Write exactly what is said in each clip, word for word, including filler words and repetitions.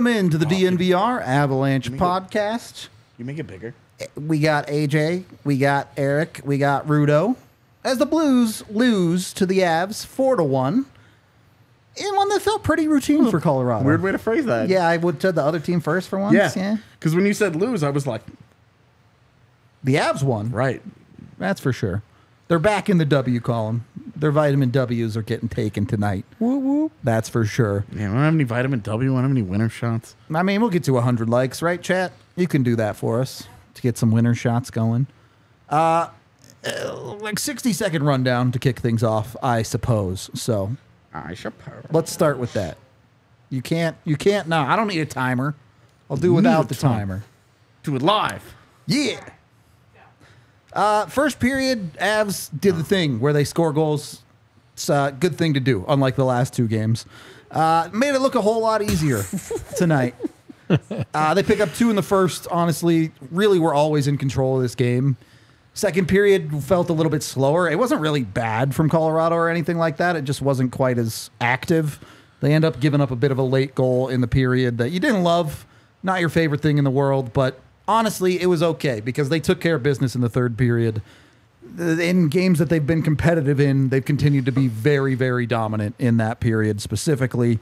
Welcome into the D N V R Avalanche Podcast. You make it bigger. We got A J, we got Eric, we got Rudo. As the Blues lose to the Avs four to one. In one that felt pretty routine for Colorado. Weird way to phrase that. Yeah, I would said the other team first for once. Yeah, because yeah. when you said lose, I was like... The Avs won. Right. That's for sure. They're back in the W column. Their vitamin Ws are getting taken tonight. Whoop, whoop. That's for sure. Yeah, we don't have any vitamin W. We don't have any winner shots. I mean, we'll get to one hundred likes, right, chat? You can do that for us to get some winner shots going. Uh, like sixty-second rundown to kick things off, I suppose, so... I should Let's start with that. You can't, you can't, no, I don't need a timer. I'll do without the timer. Do it live. Yeah. Uh, first period, Avs did the thing where they score goals. It's a good thing to do, unlike the last two games. Uh, made it look a whole lot easier tonight. Uh, they pick up two in the first, honestly. Really, we're always in control of this game. Second period felt a little bit slower. It wasn't really bad from Colorado or anything like that. It just wasn't quite as active. They end up giving up a bit of a late goal in the period that you didn't love. Not your favorite thing in the world, but honestly, it was okay because they took care of business in the third period. In games that they've been competitive in, they've continued to be very, very dominant in that period specifically.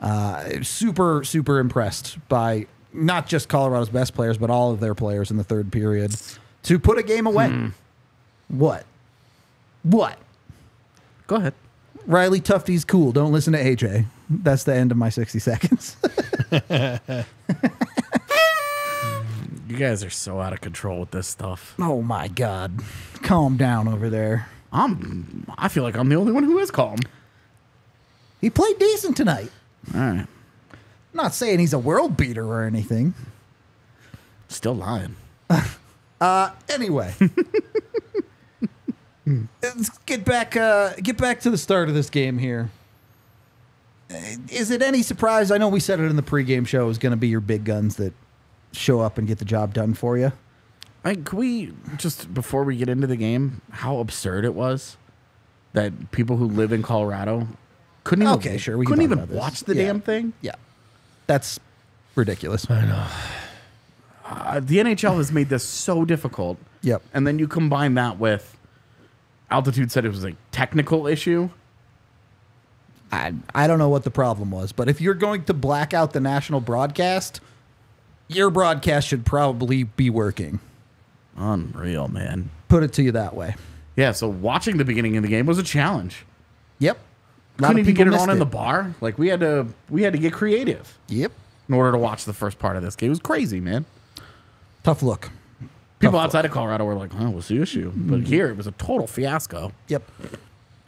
Uh, super, super impressed by not just Colorado's best players, but all of their players in the third period. To put a game away. Hmm. What? What? Go ahead. Riley Tufte's cool. Don't listen to A J. That's the end of my sixty seconds. You guys are so out of control with this stuff. Oh, my God. Calm down over there. I'm, I feel like I'm the only one who is calm. He played decent tonight. All right. I'm not saying he's a world beater or anything. Still lying. Uh, anyway, let's get back, uh, get back to the start of this game here. Is it any surprise? I know we said it in the pregame show. It was going to be your big guns that show up and get the job done for you. I, can we, just before we get into the game, how absurd it was that people who live in Colorado couldn't even, okay, sure, we couldn't even watch the yeah. damn thing? Yeah. That's ridiculous. I know. Uh, the N H L has made this so difficult. Yep. And then you combine that with Altitude said it was a technical issue. I I don't know what the problem was, but if you're going to black out the national broadcast, your broadcast should probably be working. Unreal, man. Put it to you that way. Yeah, so watching the beginning of the game was a challenge. Yep. Couldn't even get it on in the bar. Like we had to we had to get creative. Yep. In order to watch the first part of this game. It was crazy, man. Tough look. People Tough outside look. of Colorado were like, oh, what's the issue? But here, it was a total fiasco. Yep.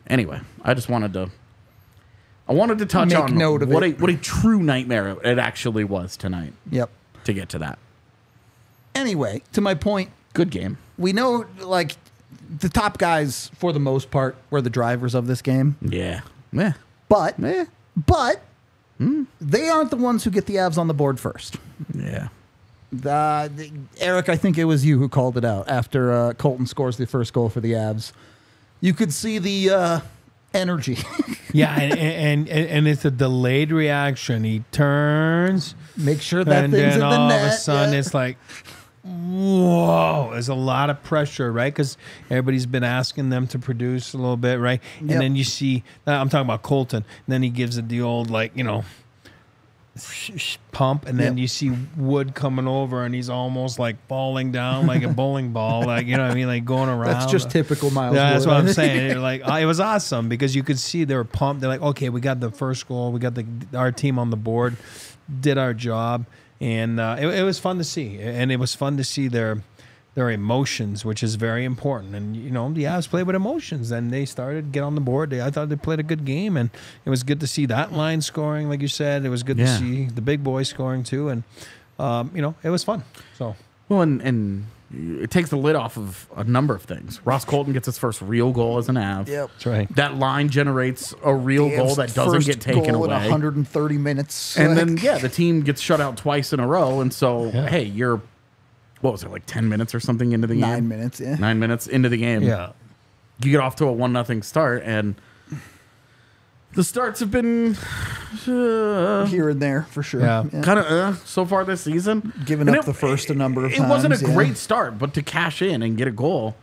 Anyway, I just wanted to... I wanted to touch Make on note of what, it. A, what a true nightmare it actually was tonight. Yep. To get to that. Anyway, to my point... Good game. We know, like, the top guys, for the most part, were the drivers of this game. Yeah. Meh. But, Meh. but, mm. they aren't the ones who get the Avs on the board first. Yeah. Uh, Eric, I think it was you who called it out after uh, Colton scores the first goal for the Avs. You could see the uh, energy. yeah, and, and and it's a delayed reaction. He turns, make sure that and thing's then in the all net. of a sudden yeah. it's like, whoa! There's a lot of pressure, right? Because everybody's been asking them to produce a little bit, right? And yep. then you see, I'm talking about Colton. And then he gives it the old, like, you know. pump, and then yep. you see Wood coming over, and he's almost like falling down like a bowling ball, like you know what I mean, like going around. That's just typical Miles. Yeah, that's Wood. what I'm saying. Like it was awesome because you could see they were pumped. They're like, okay, we got the first goal, we got the our team on the board, did our job, and uh, it, it was fun to see, and it was fun to see their their emotions, which is very important. And you know, the Avs played with emotions, and they started get on the board. They, I thought they played a good game, and it was good to see that line scoring, like you said. It was good yeah. to see the big boys scoring too, and um, you know, it was fun. So well, and and it takes the lid off of a number of things. Ross Colton gets his first real goal as an Av. Yep, that's right. That line generates a real Damn, goal that doesn't get taken goal away. In one hundred thirty minutes, and like. then yeah, the team gets shut out twice in a row, and so yeah. hey, you're. What was it, like ten minutes or something into the game? Nine minutes, yeah. Nine minutes into the game. Yeah. You get off to a one nothing start, and The starts have been uh, here and there for sure. Yeah. Yeah. Kind of uh, so far this season. Giving and up it, the first a number of it times. It wasn't a yeah. great start, but to cash in and get a goal,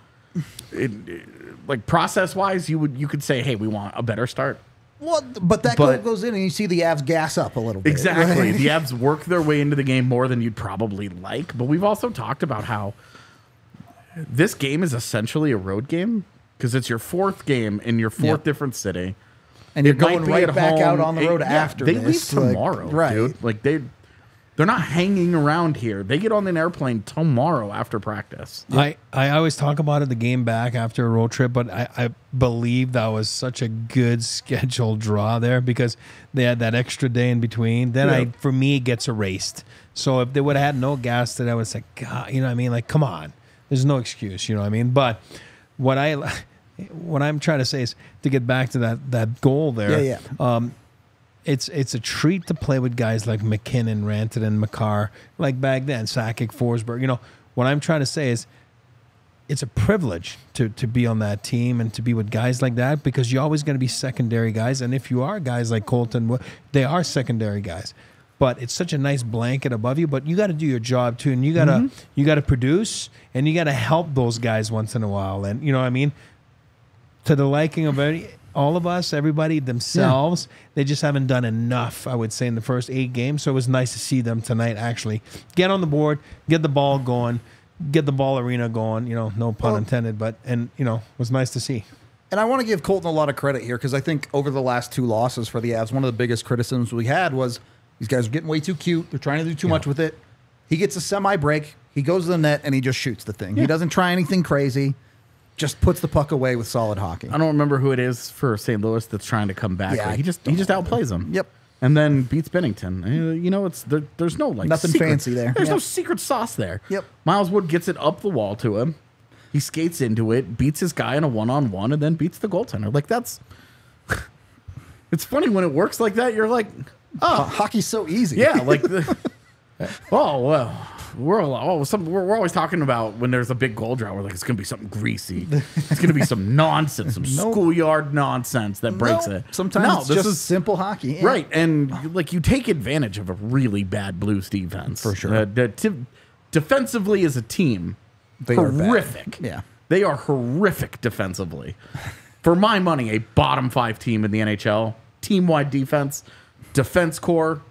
it, it, like process wise, you would you could say, hey, we want a better start. Well, but that but, goal goes in, and you see the Avs gas up a little bit. Exactly. Right? The Avs work their way into the game more than you'd probably like. But we've also talked about how this game is essentially a road game because it's your fourth game in your fourth yeah. different city. And you're going right back home. out on the road it, after yeah, they this. leave tomorrow, like, right. dude. Like they, they're not hanging around here. They get on an airplane tomorrow after practice. Yeah. I, I always talk about it, the game back after a road trip, but I, I believe that was such a good scheduled draw there because they had that extra day in between. Then yeah. I, for me, it gets erased. So if they would have had no gas today, I would say, God, you know what I mean? Like, come on. There's no excuse, you know what I mean? But what I... What I'm trying to say is to get back to that that goal there. Yeah, yeah. Um, it's it's a treat to play with guys like MacKinnon, Rantanen, Makar, like back then, Sakic, Forsberg. You know, what I'm trying to say is it's a privilege to to be on that team and to be with guys like that because you're always going to be secondary guys. And if you are guys like Colton, they are secondary guys. But it's such a nice blanket above you. But you got to do your job too, and you gotta mm-hmm. you gotta produce, and you gotta help those guys once in a while. And you know what I mean. To the liking of any, all of us, everybody, themselves, yeah. they just haven't done enough, I would say, in the first eight games. So it was nice to see them tonight, actually. Get on the board, get the ball going, get the ball arena going, you know, no pun well, intended, but, and, you know, it was nice to see. And I want to give Colton a lot of credit here because I think over the last two losses for the Avs, one of the biggest criticisms we had was these guys are getting way too cute. They're trying to do too yeah. much with it. He gets a semi-break. He goes to the net, and he just shoots the thing. Yeah. He doesn't try anything crazy. Just puts the puck away with solid hockey. I don't remember who it is for Saint Louis that's trying to come back. Yeah, he just he just outplays them. Yep, and then beats Binnington. You know, it's there, there's no like nothing secret, fancy there. There's yep. no secret sauce there. Yep. Miles Wood gets it up the wall to him. He skates into it, beats his guy in a one on one, and then beats the goaltender. Like that's. It's funny when it works like that. You're like, oh, hockey's so easy. Yeah, like, the, oh well. We're, all, oh, some, we're, we're always talking about when there's a big goal drought, we're like, it's going to be something greasy. It's going to be some nonsense, some nope. schoolyard nonsense that breaks nope. it. Sometimes no, it's this just is, simple hockey. Yeah. Right, and like you take advantage of a really bad Blues defense. For sure. Uh, de defensively as a team, they horrific. Are yeah. They are horrific defensively. For my money, a bottom five team in the N H L, team-wide defense, defense core,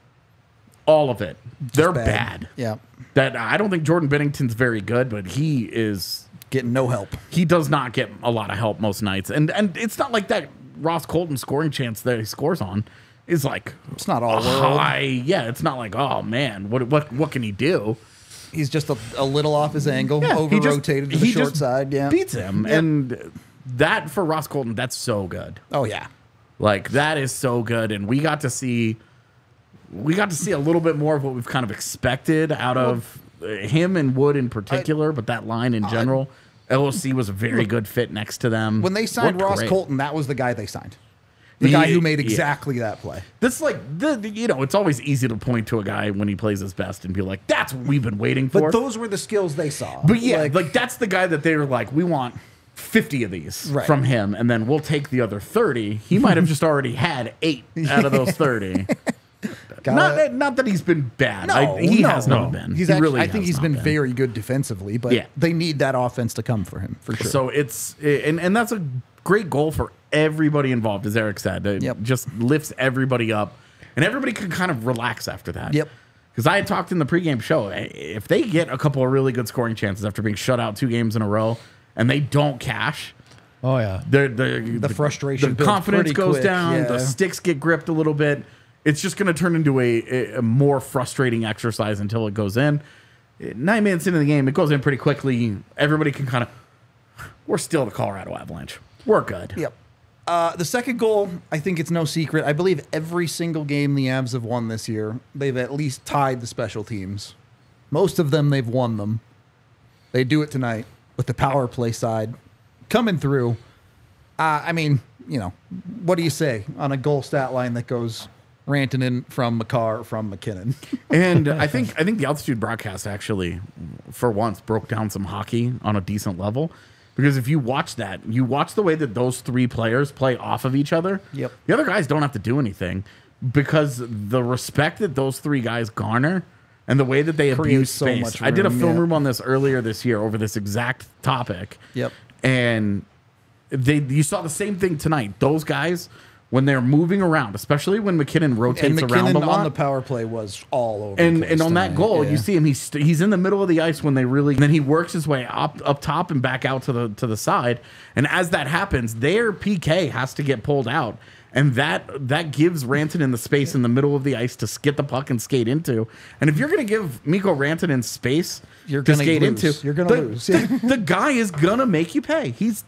all of it. Just They're bad. bad. Yeah. That I don't think Jordan Binnington's very good, but he is getting no help. He does not get a lot of help most nights, and and it's not like that Ross Colton scoring chance that he scores on is like it's not all high. Yeah, it's not like oh man, what what what can he do? He's just a, a little off his angle, yeah, over rotated to the short side. Yeah, beats him, yep. and that for Ross Colton, that's so good. Oh yeah, like that is so good, and we got to see. We got to see a little bit more of what we've kind of expected out of him and Wood in particular, I, but that line in general. I, L O C was a very look, good fit next to them. When they signed Worked Ross great. Colton, that was the guy they signed. The he, guy who made exactly yeah. that play. This, like, the, the, you know, it's always easy to point to a guy when he plays his best and be like, that's what we've been waiting for. But those were the skills they saw. But yeah, like, like that's the guy that they were like, we want fifty of these right. from him, and then we'll take the other thirty. He might have just already had eight out of those thirty. Not that, not that he's been bad. No, I, he no, has not no. been. He's he actually, really I think he's been, been very good defensively, but yeah. they need that offense to come for him for sure. So it's and and that's a great goal for everybody involved, as Eric said. It yep. just lifts everybody up, and everybody can kind of relax after that. Yep. Because I had talked in the pregame show, if they get a couple of really good scoring chances after being shut out two games in a row, and they don't cash. Oh yeah. They're, they're, the, the frustration, the confidence goes quick. down. Yeah. The sticks get gripped a little bit. It's just going to turn into a, a more frustrating exercise until it goes in. Nine minutes into the game, it goes in pretty quickly. Everybody can kind of, we're still the Colorado Avalanche. We're good. Yep. Uh, the second goal, I think it's no secret. I believe every single game the Avs have won this year, they've at least tied the special teams. Most of them, they've won them. They do it tonight with the power play side coming through. Uh, I mean, you know, what do you say on a goal stat line that goes... Rantanen from Makar from MacKinnon, and I think I think the Altitude broadcast actually, for once, broke down some hockey on a decent level, Because if you watch that, you watch the way that those three players play off of each other. Yep. The other guys don't have to do anything because the respect that those three guys garner and the way that they abuse space. So much room, I did a film yeah. room on this earlier this year over this exact topic. Yep. And they you saw the same thing tonight. Those guys, when they're moving around, especially when MacKinnon rotates and MacKinnon around a lot. on the power play was all over. And and on tonight. that goal, yeah. you see him. He's he's in the middle of the ice when they really. And then he works his way up up top and back out to the to the side. And as that happens, their P K has to get pulled out, and that that gives Rantanen the space in the middle of the ice to get the puck and skate into. And if you're going to give Mikko Rantanen space you're to gonna skate lose. into, you're going to lose. Yeah. The, the guy is going to make you pay. He's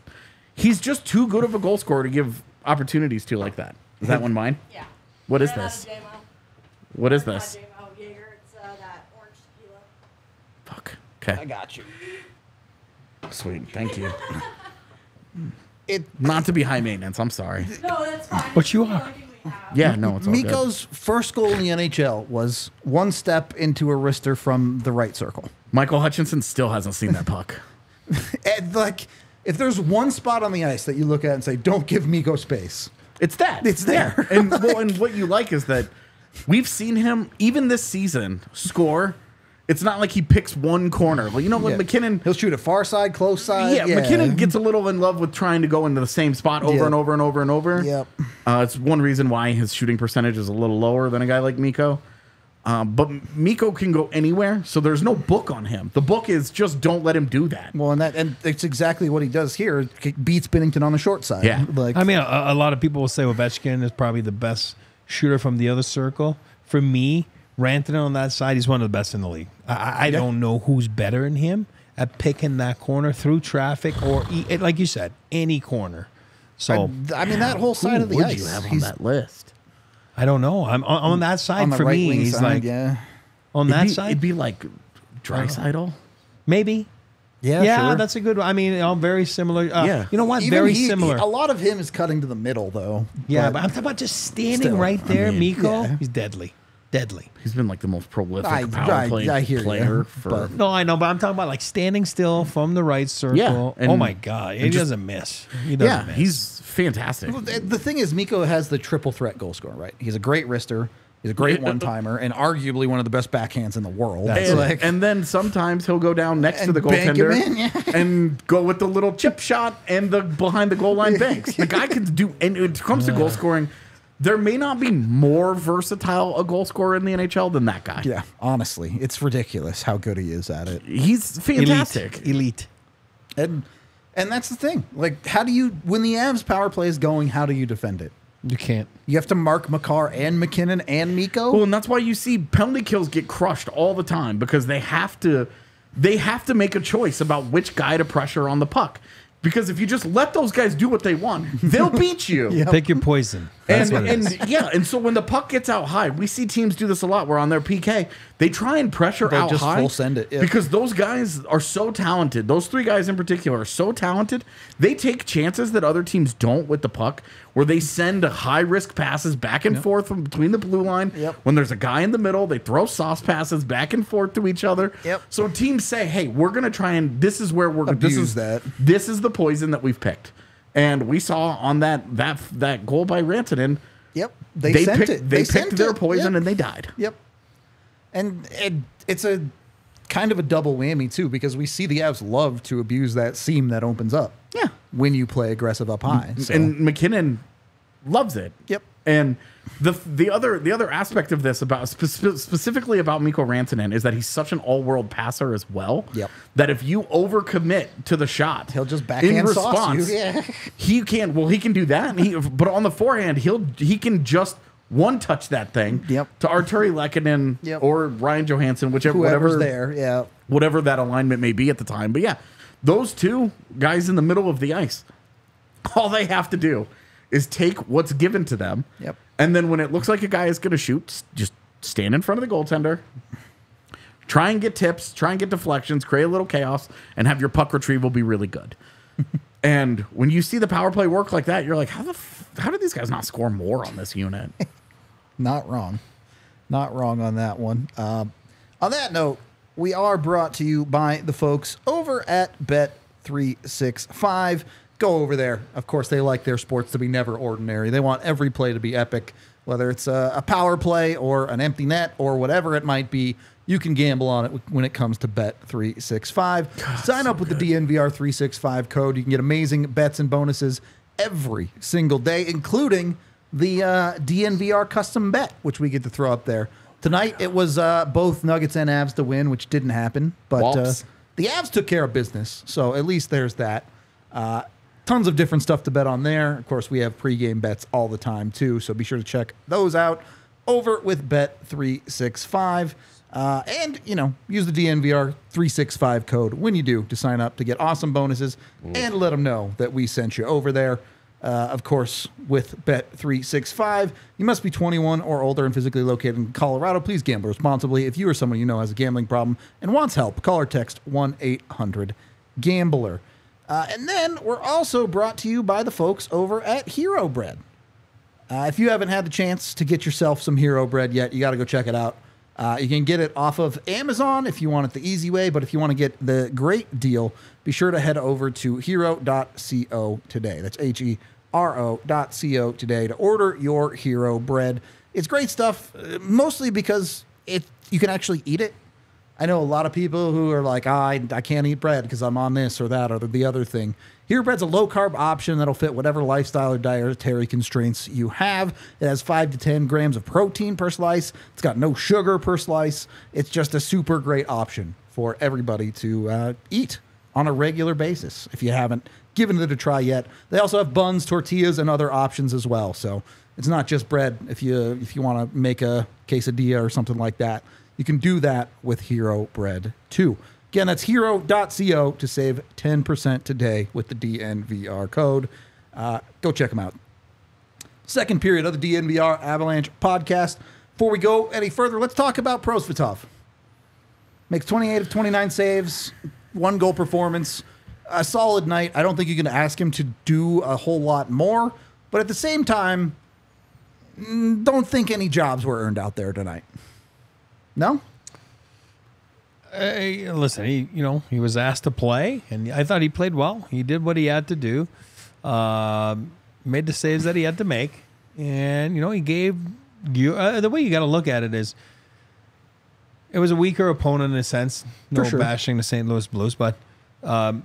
he's just too good of a goal scorer to give opportunities to like that. Is that one mine? Yeah. What is this? What is this? Fuck. Okay. I got you. Sweet. Thank you. It not to be high maintenance. I'm sorry. No, that's fine. But you are. Yeah. No, it's all good. Mikko's first goal in the N H L was one step into a wrister from the right circle. Michael Hutchinson still hasn't seen that puck. And like. If there's one spot on the ice that you look at and say, don't give Mikko space, it's that. It's there. Yeah. And, like, well, and what you like is that we've seen him, even this season, score. It's not like he picks one corner. Well, you know what, yeah. MacKinnon... He'll shoot a far side, close side. Yeah, yeah, MacKinnon gets a little in love with trying to go into the same spot over yeah. and over and over and over. Yep. Uh, it's one reason why his shooting percentage is a little lower than a guy like Mikko. Um, but Mikko can go anywhere, so there's no book on him. The book is just don't let him do that. Well, and that and it's exactly what he does here. Beats Binnington on the short side. Yeah, like I mean, a, a lot of people will say Ovechkin is probably the best shooter from the other circle. For me, Rantanen on that side, he's one of the best in the league. I, I yeah. don't know who's better than him at picking that corner through traffic or like you said, any corner. So I, I mean, that whole side of the ice. Who would you have on that list? I don't know. I'm on, on that side on for right me. He's side, like, yeah. On it'd that be, side, it'd be like Draisaitl, maybe. Yeah, yeah, sure. That's a good one. I mean, all very similar. Uh, yeah, you know what? Even very he, similar. He, a lot of him is cutting to the middle, though. Yeah, but, but I'm talking about just standing still, right there, I mean, Mikko. Yeah. He's deadly, deadly. He's been like the most prolific I, power I, play I hear player. You, for but, no, I know, but I'm talking about like standing still from the right circle. Yeah, and, oh my god, he just, doesn't miss. He doesn't yeah, miss. he's. Fantastic. The thing is, Mikko has the triple threat goal scorer, right? He's a great wrister, he's a great one-timer, and arguably one of the best backhands in the world. And, like, and then sometimes he'll go down next to the goaltender in, yeah. and go with the little chip shot and the behind the goal line banks. The guy can do, and when it comes to goal scoring, there may not be more versatile a goal scorer in the N H L than that guy. Yeah, honestly, it's ridiculous how good he is at it. He's fantastic. Elite. Elite. And... And that's the thing. Like, how do you, when the Avs power play is going, how do you defend it? You can't. You have to mark Makar and MacKinnon and Mikko. Well, and that's why you see penalty kills get crushed all the time because they have to, they have to make a choice about which guy to pressure on the puck. Because if you just let those guys do what they want, they'll beat you. Yep. Pick your poison. That's and and yeah, and so when the puck gets out high, we see teams do this a lot. Where on their P K, they try and pressure They'll out just high, full send it yeah. because those guys are so talented. Those three guys in particular are so talented. They take chances that other teams don't with the puck, where they send high risk passes back and yep. forth from between the blue line. Yep. When there's a guy in the middle, they throw sauce passes back and forth to each other. Yep. So teams say, "Hey, we're gonna try and this is where we're gonna abuse this is, that. This is the poison that we've picked." And we saw on that that that goal by Rantanen, yep, they they sent picked, it. They, they sent picked it. their poison yep. and they died. Yep. And it, it's a kind of a double whammy too because we see the Avs love to abuse that seam that opens up. Yeah. When you play aggressive up high. So. And MacKinnon loves it. Yep. And the the other the other aspect of this about spe specifically about Mikko Rantanen is that he's such an all-world passer as well. Yep. That if you overcommit to the shot, he'll just backhand in response. Sauce you. Yeah. He can well he can do that. And he, but on the forehand, he'll he can just one touch that thing. Yep. To Artturi Lehkonen yep. or Ryan Johansson, whichever Whoever's whatever there, yeah, whatever that alignment may be at the time. But yeah, those two guys in the middle of the ice, all they have to do is take what's given to them. Yep. And then when it looks like a guy is going to shoot, just stand in front of the goaltender, try and get tips, try and get deflections, create a little chaos, and have your puck retrieval be really good. And when you see the power play work like that, you're like, how the f how did these guys not score more on this unit? Not wrong. Not wrong on that one. Um, on that note, we are brought to you by the folks over at Bet Bet three sixty-five. Go over there. Of course, they like their sports to be never ordinary. They want every play to be epic, whether it's a, a power play or an empty net or whatever it might be. You can gamble on it when it comes to Bet three sixty-five. God, Sign so up with good. the D N V R three sixty-five code. You can get amazing bets and bonuses every single day, including the uh, D N V R custom bet, which we get to throw up there. Tonight, it was uh, both Nuggets and Avs to win, which didn't happen. But uh, the Avs took care of business, so at least there's that. Uh, tons of different stuff to bet on there. Of course, we have pregame bets all the time, too, so be sure to check those out over with Bet three sixty-five. Uh, and, you know, use the D N V R three sixty-five code when you do to sign up to get awesome bonuses mm. and let them know that we sent you over there. Uh, of course, with Bet three sixty-five, you must be twenty-one or older and physically located in Colorado. Please gamble responsibly. If you or someone you know has a gambling problem and wants help, call or text one eight hundred gambler. Uh, and then we're also brought to you by the folks over at Hero Bread. Uh, if you haven't had the chance to get yourself some Hero Bread yet, you got to go check it out. Uh, you can get it off of Amazon if you want it the easy way, but if you want to get the great deal, be sure to head over to hero dot co today. That's H E R O dot co today to order your Hero Bread. It's great stuff, mostly because it you can actually eat it. I know a lot of people who are like, oh, I, I can't eat bread because I'm on this or that or the other thing. Hero Bread's a low-carb option that'll fit whatever lifestyle or dietary constraints you have. It has five to ten grams of protein per slice. It's got no sugar per slice. It's just a super great option for everybody to uh, eat on a regular basis if you haven't given it a try yet. They also have buns, tortillas, and other options as well. So it's not just bread. If you, if you want to make a quesadilla or something like that, you can do that with Hero Bread, too. Again, that's hero dot co to save ten percent today with the D N V R code. Uh, go check them out. Second period of the D N V R Avalanche podcast. Before we go any further, let's talk about Prosvetov. Makes twenty-eight of twenty-nine saves, one goal performance, a solid night. I don't think you can ask him to do a whole lot more, but at the same time, don't think any jobs were earned out there tonight. No? Hey, listen, he, you know, he was asked to play, and I thought he played well. He did what he had to do, uh, made the saves that he had to make, and, you know, he gave you uh, – the way you got to look at it is it was a weaker opponent in a sense, no For sure. bashing the Saint Louis Blues, but um,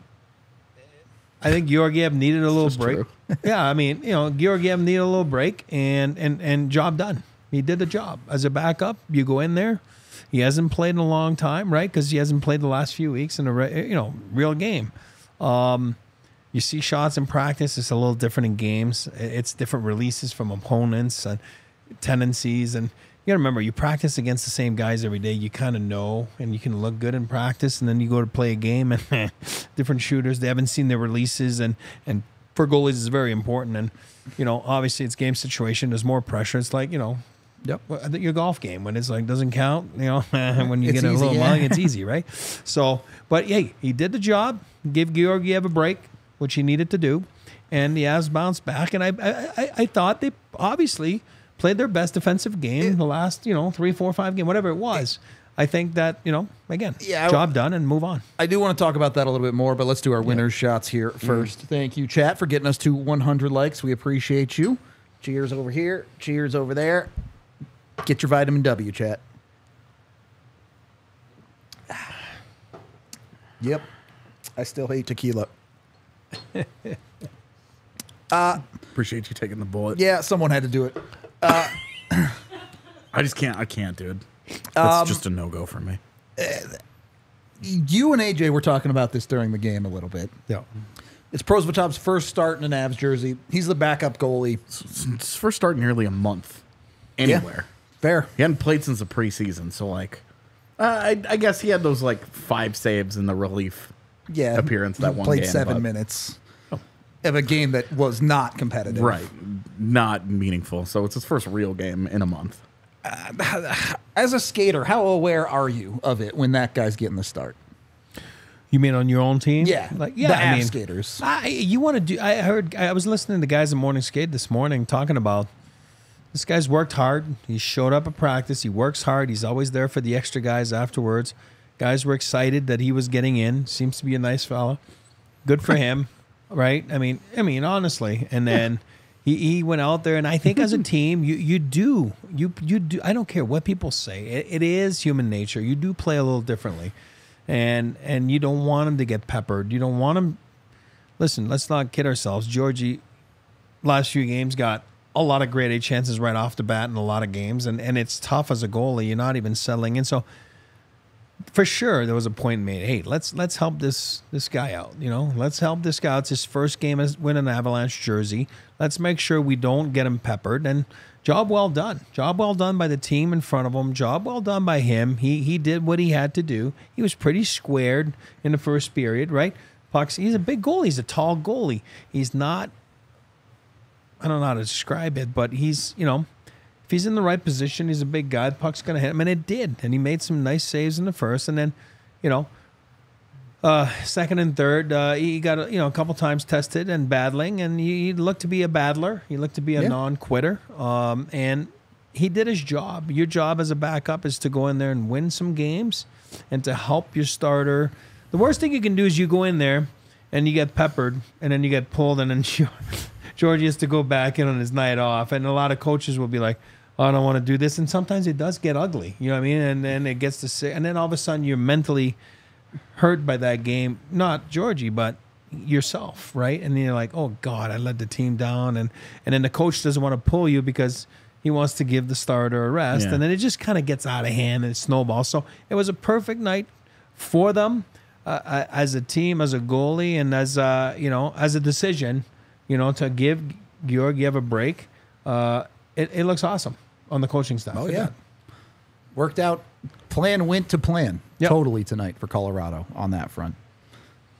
I think Georgiev needed a little break. Yeah, I mean, you know, Georgiev needed a little break, and, and, and job done. He did the job. As a backup, you go in there. He hasn't played in a long time, right? Because he hasn't played the last few weeks in a re you know real game. Um, you see shots in practice. It's a little different in games. It's different releases from opponents and tendencies. And you gotta remember, you practice against the same guys every day. You kind of know, and you can look good in practice. And then you go to play a game, and different shooters. They haven't seen their releases, and and for goalies, it's very important. And you know, obviously, it's game situation. There's more pressure. It's like you know. Yep. I think your golf game when it's like doesn't count, you know, when you it's get a easy, little yeah. money, it's easy, right? So, but hey, he did the job, give Georgiev a break, which he needed to do, and the Avs bounced back. And I, I, I thought they obviously played their best defensive game in the last, you know, three, four, five game, whatever it was. It, I think that, you know, again, yeah, job done and move on. I do want to talk about that a little bit more, but let's do our winner's yeah. shots here first. Mm. Thank you, chat, for getting us to one hundred likes. We appreciate you. Cheers over here. Cheers over there. Get your vitamin W, chat. Yep. I still hate tequila. uh, Appreciate you taking the bullet. Yeah, someone had to do it. Uh, I just can't. I can't, dude. That's um, just a no-go for me. Uh, you and A J were talking about this during the game a little bit. Yeah. It's Prosvetov's first start in an Avs jersey. He's the backup goalie. It's, it's first start in nearly a month. Anywhere. Yeah. Fair. He hadn't played since the preseason, so, like, uh, I, I guess he had those, like, five saves in the relief yeah, appearance that one game. Played seven but. minutes oh. of a game that was not competitive. Right. Not meaningful. So it's his first real game in a month. Uh, as a skater, how aware are you of it when that guy's getting the start? You mean on your own team? Yeah. Like, yeah, the I mean, skaters. I, you want to do – I heard – I was listening to guys in Morning Skate this morning talking about – this guy's worked hard. He showed up at practice. He works hard. He's always there for the extra guys afterwards. Guys were excited that he was getting in. Seems to be a nice fella. Good for him, right? I mean, I mean, honestly. And then he, he went out there, and I think as a team, you you do you you do. I don't care what people say. It, it is human nature. You do play a little differently, and and you don't want him to get peppered. You don't want him. Listen, let's not kid ourselves. Georgie, last few games got a lot of grade A chances right off the bat in a lot of games, and and it's tough as a goalie. You're not even settling in, so. For sure, there was a point made. Hey, let's let's help this this guy out. You know, let's help this guy out. It's his first game as win an Avalanche jersey. Let's make sure we don't get him peppered. And job well done. Job well done by the team in front of him. Job well done by him. He he did what he had to do. He was pretty squared in the first period, right? Pucks. He's a big goalie. He's a tall goalie. He's not. I don't know how to describe it, but he's, you know. If he's in the right position, he's a big guy. The puck's going to hit him, and it did. And he made some nice saves in the first, and then, you know, uh, second and third, uh, he got you know a couple times tested and battling, and he looked to be a battler. He looked to be a yeah. non-quitter, um, and he did his job. Your job as a backup is to go in there and win some games, and to help your starter. The worst thing you can do is you go in there and you get peppered, and then you get pulled, and then you. Georgie has to go back in on his night off, and a lot of coaches will be like, oh, I don't want to do this, and sometimes it does get ugly, you know what I mean? And then it gets to sick, and then all of a sudden you're mentally hurt by that game, not Georgie, but yourself, right? And you're like, oh God, I let the team down, and and then the coach doesn't want to pull you because he wants to give the starter a rest, yeah. and then it just kind of gets out of hand and it snowballs. So it was a perfect night for them uh, as a team, as a goalie, and as a, you know, as a decision. You know, to give Georgiev a break, uh, it, it looks awesome on the coaching staff. Oh, yeah. Worked out. Plan went to plan yep. totally tonight for Colorado on that front.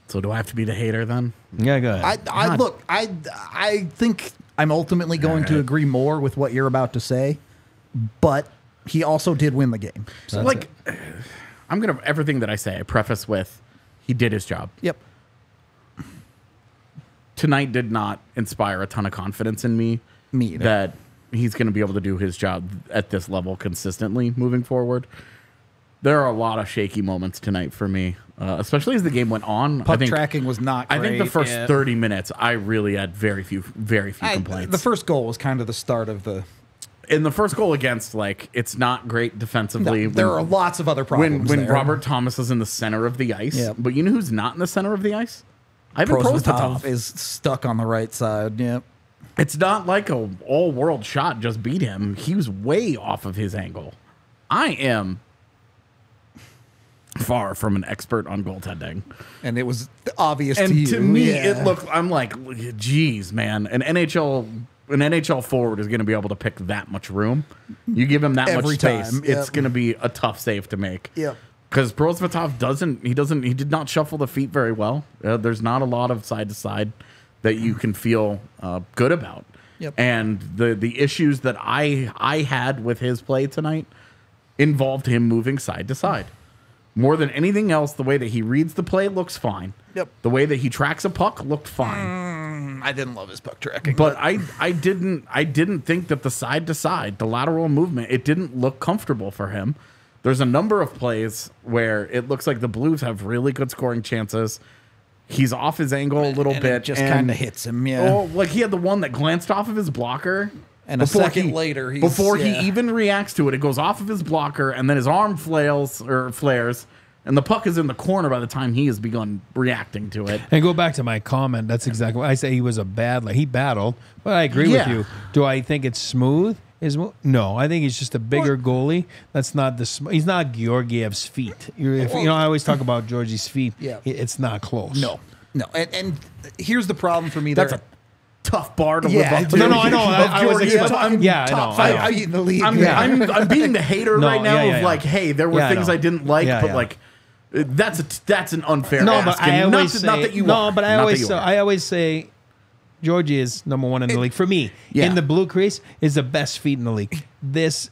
So do I have to be the hater then? Yeah, go ahead. I, I, look, I, I think I'm ultimately going right. to agree more with what you're about to say, but he also did win the game. So That's like, it. I'm going to, everything that I say, I preface with, he did his job. Yep. Tonight did not inspire a ton of confidence in me, me either. That he's going to be able to do his job at this level consistently moving forward. There are a lot of shaky moments tonight for me, uh, especially as the game went on. Puck I think, tracking was not great. I think the first yeah. thirty minutes, I really had very few, very few I, complaints. The first goal was kind of the start of the... In the first goal against, like, it's not great defensively. No, there when, are lots of other problems When, when Robert Thomas is in the center of the ice. Yep. But you know who's not in the center of the ice? Ivan Prosvetov is stuck on the right side. Yep. It's not like a all-world shot just beat him. He was way off of his angle. I am far from an expert on goaltending. And it was obvious and to you. And to me, yeah. it looked, I'm like, geez, man, an N H L... An N H L forward is going to be able to pick that much room. You give him that Every much space, time. Yep. It's going to be a tough save to make. Yep. Because Prosvetov doesn't, he doesn't, he did not shuffle the feet very well. Uh, there's not a lot of side to side that you can feel uh, good about. Yep. And the the issues that I I had with his play tonight involved him moving side to side. More than anything else, the way that he reads the play looks fine. Yep. The way that he tracks a puck looked fine. Mm, I didn't love his puck tracking, but, but I I didn't I didn't think that the side to side, the lateral movement, it didn't look comfortable for him. There's a number of plays where it looks like the Blues have really good scoring chances. He's off his angle a little and bit. It just kind of hits him, yeah. Oh, like he had the one that glanced off of his blocker. And a second he, later, he's, before yeah. he even reacts to it, it goes off of his blocker, and then his arm flails or flares, and the puck is in the corner by the time he has begun reacting to it. And go back to my comment. That's exactly what I say. He was a bad, like he battled, but I agree yeah. with you. Do I think it's smooth? Is, no, I think he's just a bigger what? goalie. That's not the. He's not Georgiev's feet. If, you know, I always talk about Georgie's feet. Yeah. It's not close. No, no. And, and here's the problem for me. That's there. a tough bar to yeah, live up to. No, no, I know. I, I was expecting. I'm yeah, top I know. Five. I know. I, the league. I'm, yeah. I'm, I'm, I'm being the hater no, right now. Yeah, yeah, of yeah. like, hey, there were yeah, things I, I didn't like, yeah, but yeah. like, that's a that's an unfair. No, ask. but I and always not, say, not that you. No, are. but I not always so, I always say. Georgie is number one in the it, league for me. Yeah. In the blue crease is the best feet in the league. This,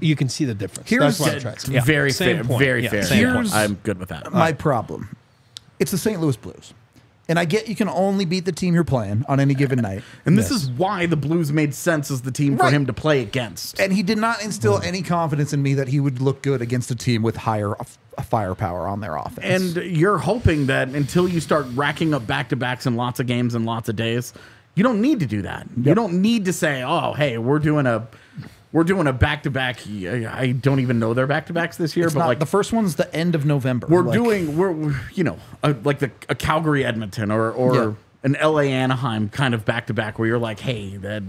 you can see the difference. Here's That's what yeah. very Same fair, point. very yeah. fair. Here's I'm good with that. My uh, problem. It's the Saint Louis Blues, And I get you can only beat the team you're playing on any given night. And this yes. is why the Blues made sense as the team right. for him to play against. And he did not instill mm. any confidence in me that he would look good against a team with higher firepower on their offense. And you're hoping that until you start racking up back-to-backs in lots of games and lots of days, you don't need to do that. Yep. You don't need to say, oh, hey, we're doing a... We're doing a back-to-back. I don't even know their back-to-backs this year, it's but not, like the first one's the end of November. We're like, doing, we're you know, a, like the a Calgary Edmonton or or yeah. an L A Anaheim kind of back-to-back where you're like, hey, that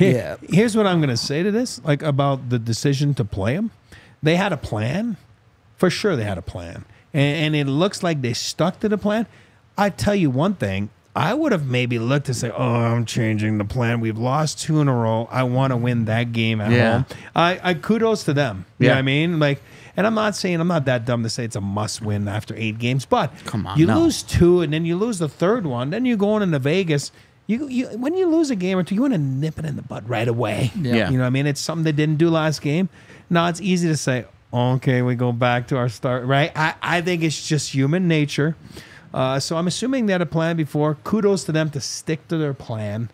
uh, yeah. Here's what I'm gonna say to this, like about the decision to play them. They had a plan, for sure. They had a plan, and, and it looks like they stuck to the plan. I tell you one thing. I would have maybe looked and said, oh, I'm changing the plan. We've lost two in a row. I want to win that game at yeah. home. I, I kudos to them. You yeah. know what I mean? Like, and I'm not saying, I'm not that dumb to say it's a must win after eight games, but Come on, you no. lose two and then you lose the third one. Then you're going into Vegas. You, you, when you lose a game or two, you want to nip it in the bud right away. Yeah. yeah. You know what I mean? It's something they didn't do last game. Now, it's easy to say, okay, we go back to our start, right? I, I think it's just human nature. Uh, so I'm assuming they had a plan before. Kudos to them to stick to their plan.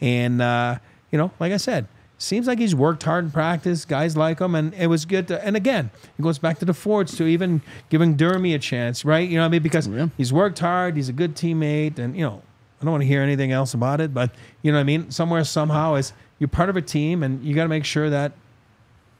And, uh, you know, like I said, seems like he's worked hard in practice. Guys like him, and it was good. To, and, again, it goes back to the Fords, to even giving Dermy a chance, right? You know what I mean? Because yeah. he's worked hard. He's a good teammate. And, you know, I don't want to hear anything else about it. But, you know what I mean? Somewhere, somehow, is you're part of a team, and you got to make sure that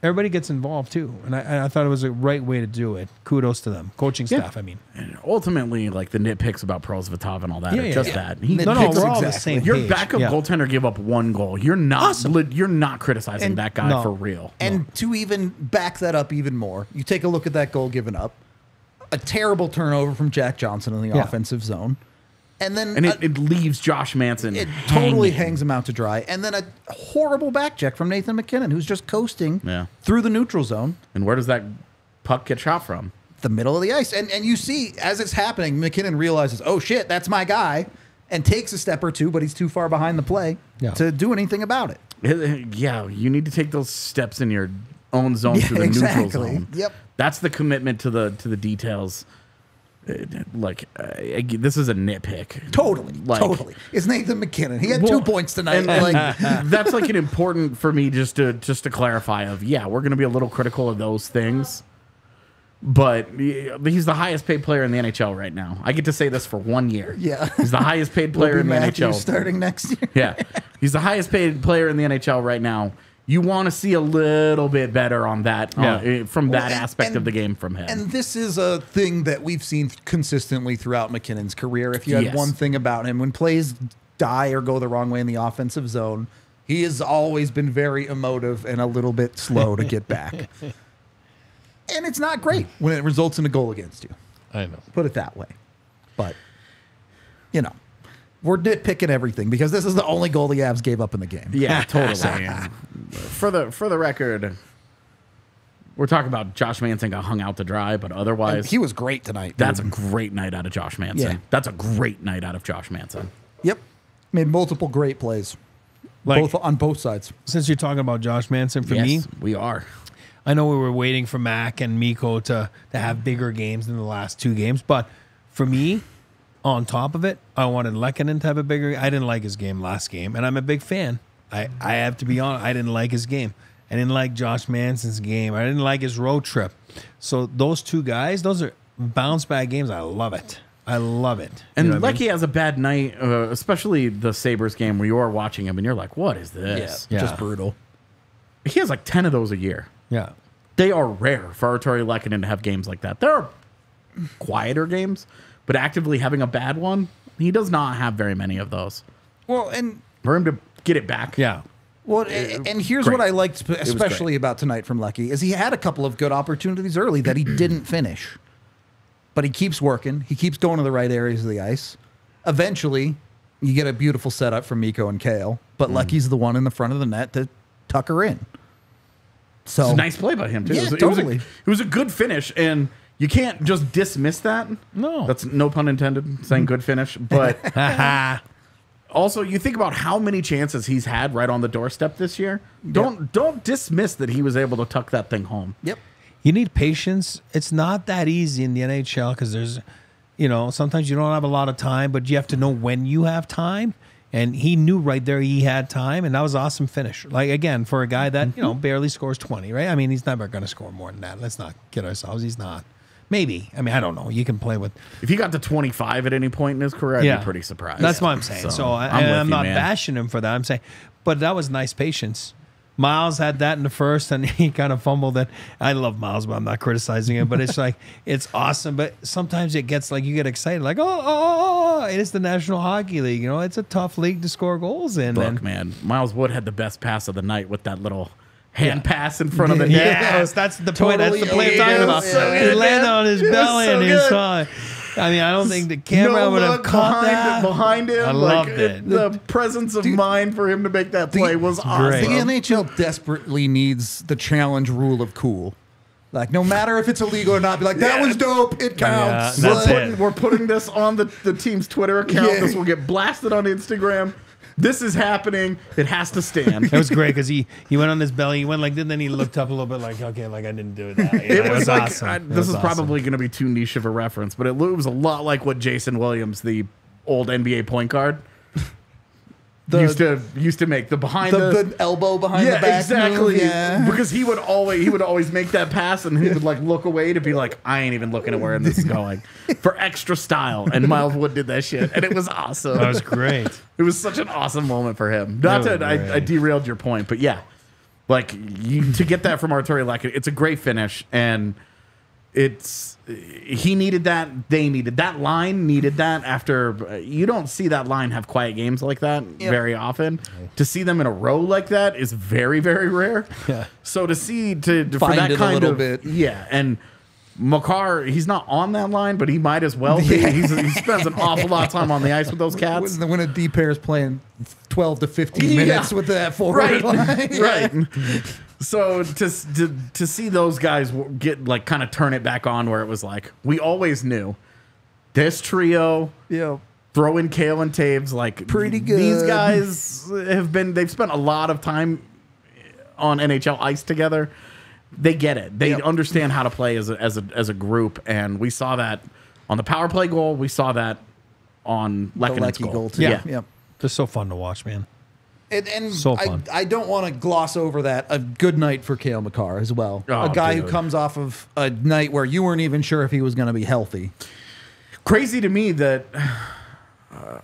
everybody gets involved, too. And I, I thought it was the right way to do it. Kudos to them. Coaching staff, yeah. I mean. And ultimately, like, the nitpicks about Prosvetov and all that yeah, are yeah, just yeah. that. He, no, no, we're all exactly. the same Your page. backup yeah. goaltender gave up one goal. You're not awesome. You're not criticizing and that guy no. for real. And no. to even back that up even more, you take a look at that goal given up. A terrible turnover from Jack Johnson in the yeah. offensive zone. And then and it, a, it leaves Josh Manson. It hanging. totally hangs him out to dry. And then a horrible back check from Nathan MacKinnon, who's just coasting yeah. through the neutral zone. And where does that puck get shot from? The middle of the ice. And and you see, as it's happening, MacKinnon realizes, oh, shit, that's my guy, and takes a step or two, but he's too far behind the play yeah. to do anything about it. it. Yeah, you need to take those steps in your own zone yeah, through the exactly. neutral zone. Yep. That's the commitment to the to the details. Like, uh, this is a nitpick. Totally, like, totally. It's Nathan MacKinnon. He had well, two points tonight. And, and, like, that's like an important for me just to just to clarify. Of yeah, we're going to be a little critical of those things, but he's the highest paid player in the N H L right now. I get to say this for one year. Yeah, he's the highest paid player we'll in the N H L starting next year. Yeah, he's the highest paid player in the N H L right now. You want to see a little bit better on that yeah. uh, from that well, and, aspect and, of the game from him. And this is a thing that we've seen consistently throughout MacKinnon's career. If you had yes. one thing about him, when plays die or go the wrong way in the offensive zone, he has always been very emotive and a little bit slow to get back. And it's not great when it results in a goal against you. I know. Put it that way. But, you know. We're nitpicking everything because this is the only goal the Avs gave up in the game. Yeah, totally. for the for the record, we're talking about Josh Manson got hung out to dry, but otherwise and he was great tonight. That's dude. a great night out of Josh Manson. Yeah. That's a great night out of Josh Manson. Yep, made multiple great plays, like, both on both sides. Since you're talking about Josh Manson, for yes, me, we are. I know we were waiting for Mac and Mikko to to have bigger games than the last two games, but for me. On top of it, I wanted Lehkonen to have a bigger... I didn't like his game last game, and I'm a big fan. I, I have to be honest. I didn't like his game. I didn't like Josh Manson's game. I didn't like his road trip. So those two guys, those are bounce-back games. I love it. I love it. And you know Lecky I mean? has a bad night, uh, especially the Sabres game where you are watching him, and you're like, what is this? Yeah, yeah. Just brutal. He has like ten of those a year. Yeah. They are rare for Artturi Lehkonen to have games like that. There are quieter games. But actively having a bad one, he does not have very many of those. Well, and for him to get it back, yeah. Well, it, and here's great. what I liked especially about tonight from Lecky is he had a couple of good opportunities early that he didn't finish, but he keeps working. He keeps going to the right areas of the ice. Eventually, you get a beautiful setup from Mikko and Cale, but mm. Lecky's the one in the front of the net to tuck her in. So it's a nice play by him too. Yeah, it was, totally. It was, a, it was a good finish and. You can't just dismiss that. No. That's no pun intended, saying good finish. But also, you think about how many chances he's had right on the doorstep this year. Don't yep. don't dismiss that he was able to tuck that thing home. Yep. You need patience. It's not that easy in the N H L because there's, you know, sometimes you don't have a lot of time, but you have to know when you have time. And he knew right there he had time, and that was an awesome finish. Like, again, for a guy that, you know, barely scores twenty, right? I mean, he's never going to score more than that. Let's not kid ourselves. He's not. Maybe. I mean, I don't know. You can play with. If he got to twenty-five at any point in his career, I'd yeah. be pretty surprised. That's what I'm saying. So, so I, I'm, I'm you, not man. bashing him for that. I'm saying, but that was nice patience. Miles had that in the first, and he kind of fumbled it. I love Miles, but I'm not criticizing him. But it's like, it's awesome. But sometimes it gets like, you get excited, like, oh, oh, oh, oh, it is the National Hockey League. You know, it's a tough league to score goals in. Look, and, man, Miles Wood had the best pass of the night with that little hand yeah. pass in front of the net. Yes, that's the point. Totally. That's the play yeah, I'm talking about. So he landed on his it belly so and he saw it. I mean, I don't think the camera no would have caught behind that. It, behind him. I loved like, it. The, the presence of Dude, mind for him to make that play the, was awesome. The N H L desperately needs the challenge rule of cool. Like, no matter if it's illegal or not, be like, that yeah. was dope. It counts. Yeah, that's we're, it. Putting, we're putting this on the, the team's Twitter account. Yeah. This will get blasted on Instagram. This is happening. It has to stand. It was great because he, he went on his belly. He went like this, and then he looked up a little bit like, okay, like I didn't do it that. You know, it, was it was like, awesome. I, this was is awesome. Probably going to be too niche of a reference, but it, it was a lot like what Jason Williams, the old N B A point guard, the, used to used to make the behind the, the, the elbow behind yeah, the back. Exactly. Move, yeah. Because he would always he would always make that pass and he would like look away to be like, I ain't even looking at where this is going for extra style. And Miles Wood did that shit. And it was awesome. That was great. It was such an awesome moment for him. Not that I, I derailed your point, but yeah. Like you to get that from Artturi Lehkonen, it's a great finish, and it's he needed that. They needed that. Line needed that. After you don't see that line have quiet games like that yep. very often. To see them in a row like that is very very rare. Yeah. So to see to, to find for that it kind a little of bit. Yeah, and Makar, he's not on that line, but he might as well be. He's, he spends an awful lot of time on the ice with those cats. When a D pair is playing twelve to fifteen yeah. minutes with that forward right. line, right? So to, to to see those guys get like kind of turn it back on where it was like we always knew this trio. Yeah, throw in Cale and Taves like pretty good. These guys have been they've spent a lot of time on N H L ice together. They get it. They yep. understand how to play as a, as a as a group, and we saw that on the power play goal. We saw that on Lehkonen's goal. goal too. Yeah, yeah. yeah. Just so fun to watch, man. And, and so I, I don't want to gloss over that. A good night for Cale Makar as well. Oh, a guy dude. who comes off of a night where you weren't even sure if he was going to be healthy. Crazy to me that uh,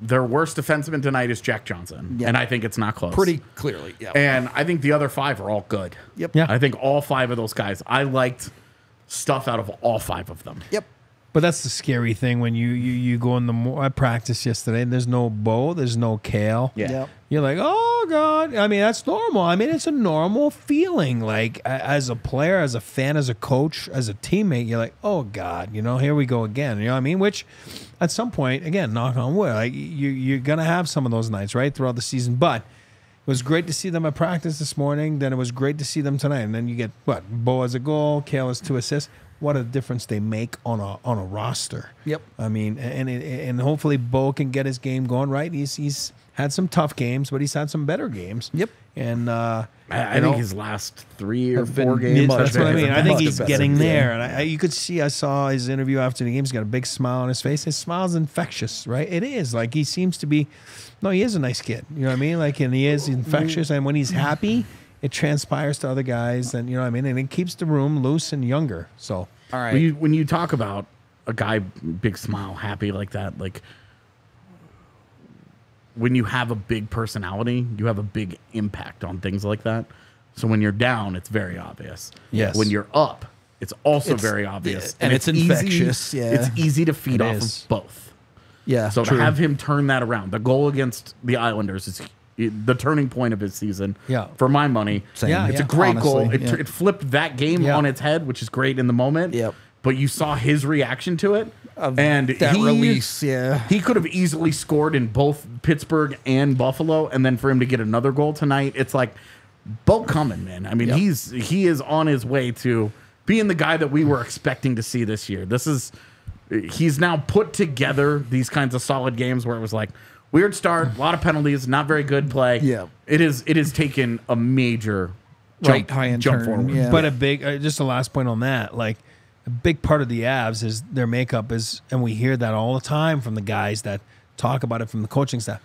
their worst defenseman tonight is Jack Johnson. Yeah. And I think it's not close. Pretty clearly, yeah. And I think the other five are all good. Yep. Yeah. I think all five of those guys, I liked stuff out of all five of them. Yep. But that's the scary thing when you you you go in the mo I practiced yesterday and there's no Bo, there's no Cale. Yeah, yep. You're like, oh God. I mean, that's normal. I mean, it's a normal feeling. Like as a player, as a fan, as a coach, as a teammate, you're like, oh God, you know, here we go again. You know what I mean? Which, at some point, again, knock on wood, like you you're gonna have some of those nights right throughout the season, but. It was great to see them at practice this morning. Then it was great to see them tonight. And then you get, what, Bo as a goal, Cale as two assists. What a difference they make on a on a roster. Yep. I mean, and and hopefully Bo can get his game going, right? He's he's had some tough games, but he's had some better games. Yep. And uh, I, I think know, his last three or four games. That's what I mean. I think he's getting there. And I, you could see, I saw his interview after the game. He's got a big smile on his face. His smile's infectious, right? It is. Like, he seems to be, no, he is a nice kid. You know what I mean? Like, and he is infectious. And when he's happy, it transpires to other guys. And, you know what I mean? And it keeps the room loose and younger. So, all right. When you, when you talk about a guy, big smile, happy like that, like, when you have a big personality, you have a big impact on things like that. So when you're down, it's very obvious. Yes. When you're up, it's also it's, very obvious. Yeah, and, and it's, it's infectious. Easy, yeah. It's easy to feed it off is. of both. Yeah. So true. To have him turn that around, the goal against the Islanders is the turning point of his season. Yeah. For my money. Same. Yeah, it's yeah, a great honestly, goal. It, yeah. it flipped that game yeah. on its head, which is great in the moment. Yep. But you saw his reaction to it. Of and that he, release, yeah. He could have easily scored in both Pittsburgh and Buffalo, and then for him to get another goal tonight, it's like Bo coming, man. I mean, yep. he's he is on his way to being the guy that we were expecting to see this year. This is he's now put together these kinds of solid games where it was like weird start, a lot of penalties, not very good play. Yeah, it is it is taken a major right, jump, high and jump turn, forward, yeah. but a big uh, just the last point on that, like. a big part of the Avs is their makeup is, and we hear that all the time from the guys that talk about it from the coaching staff,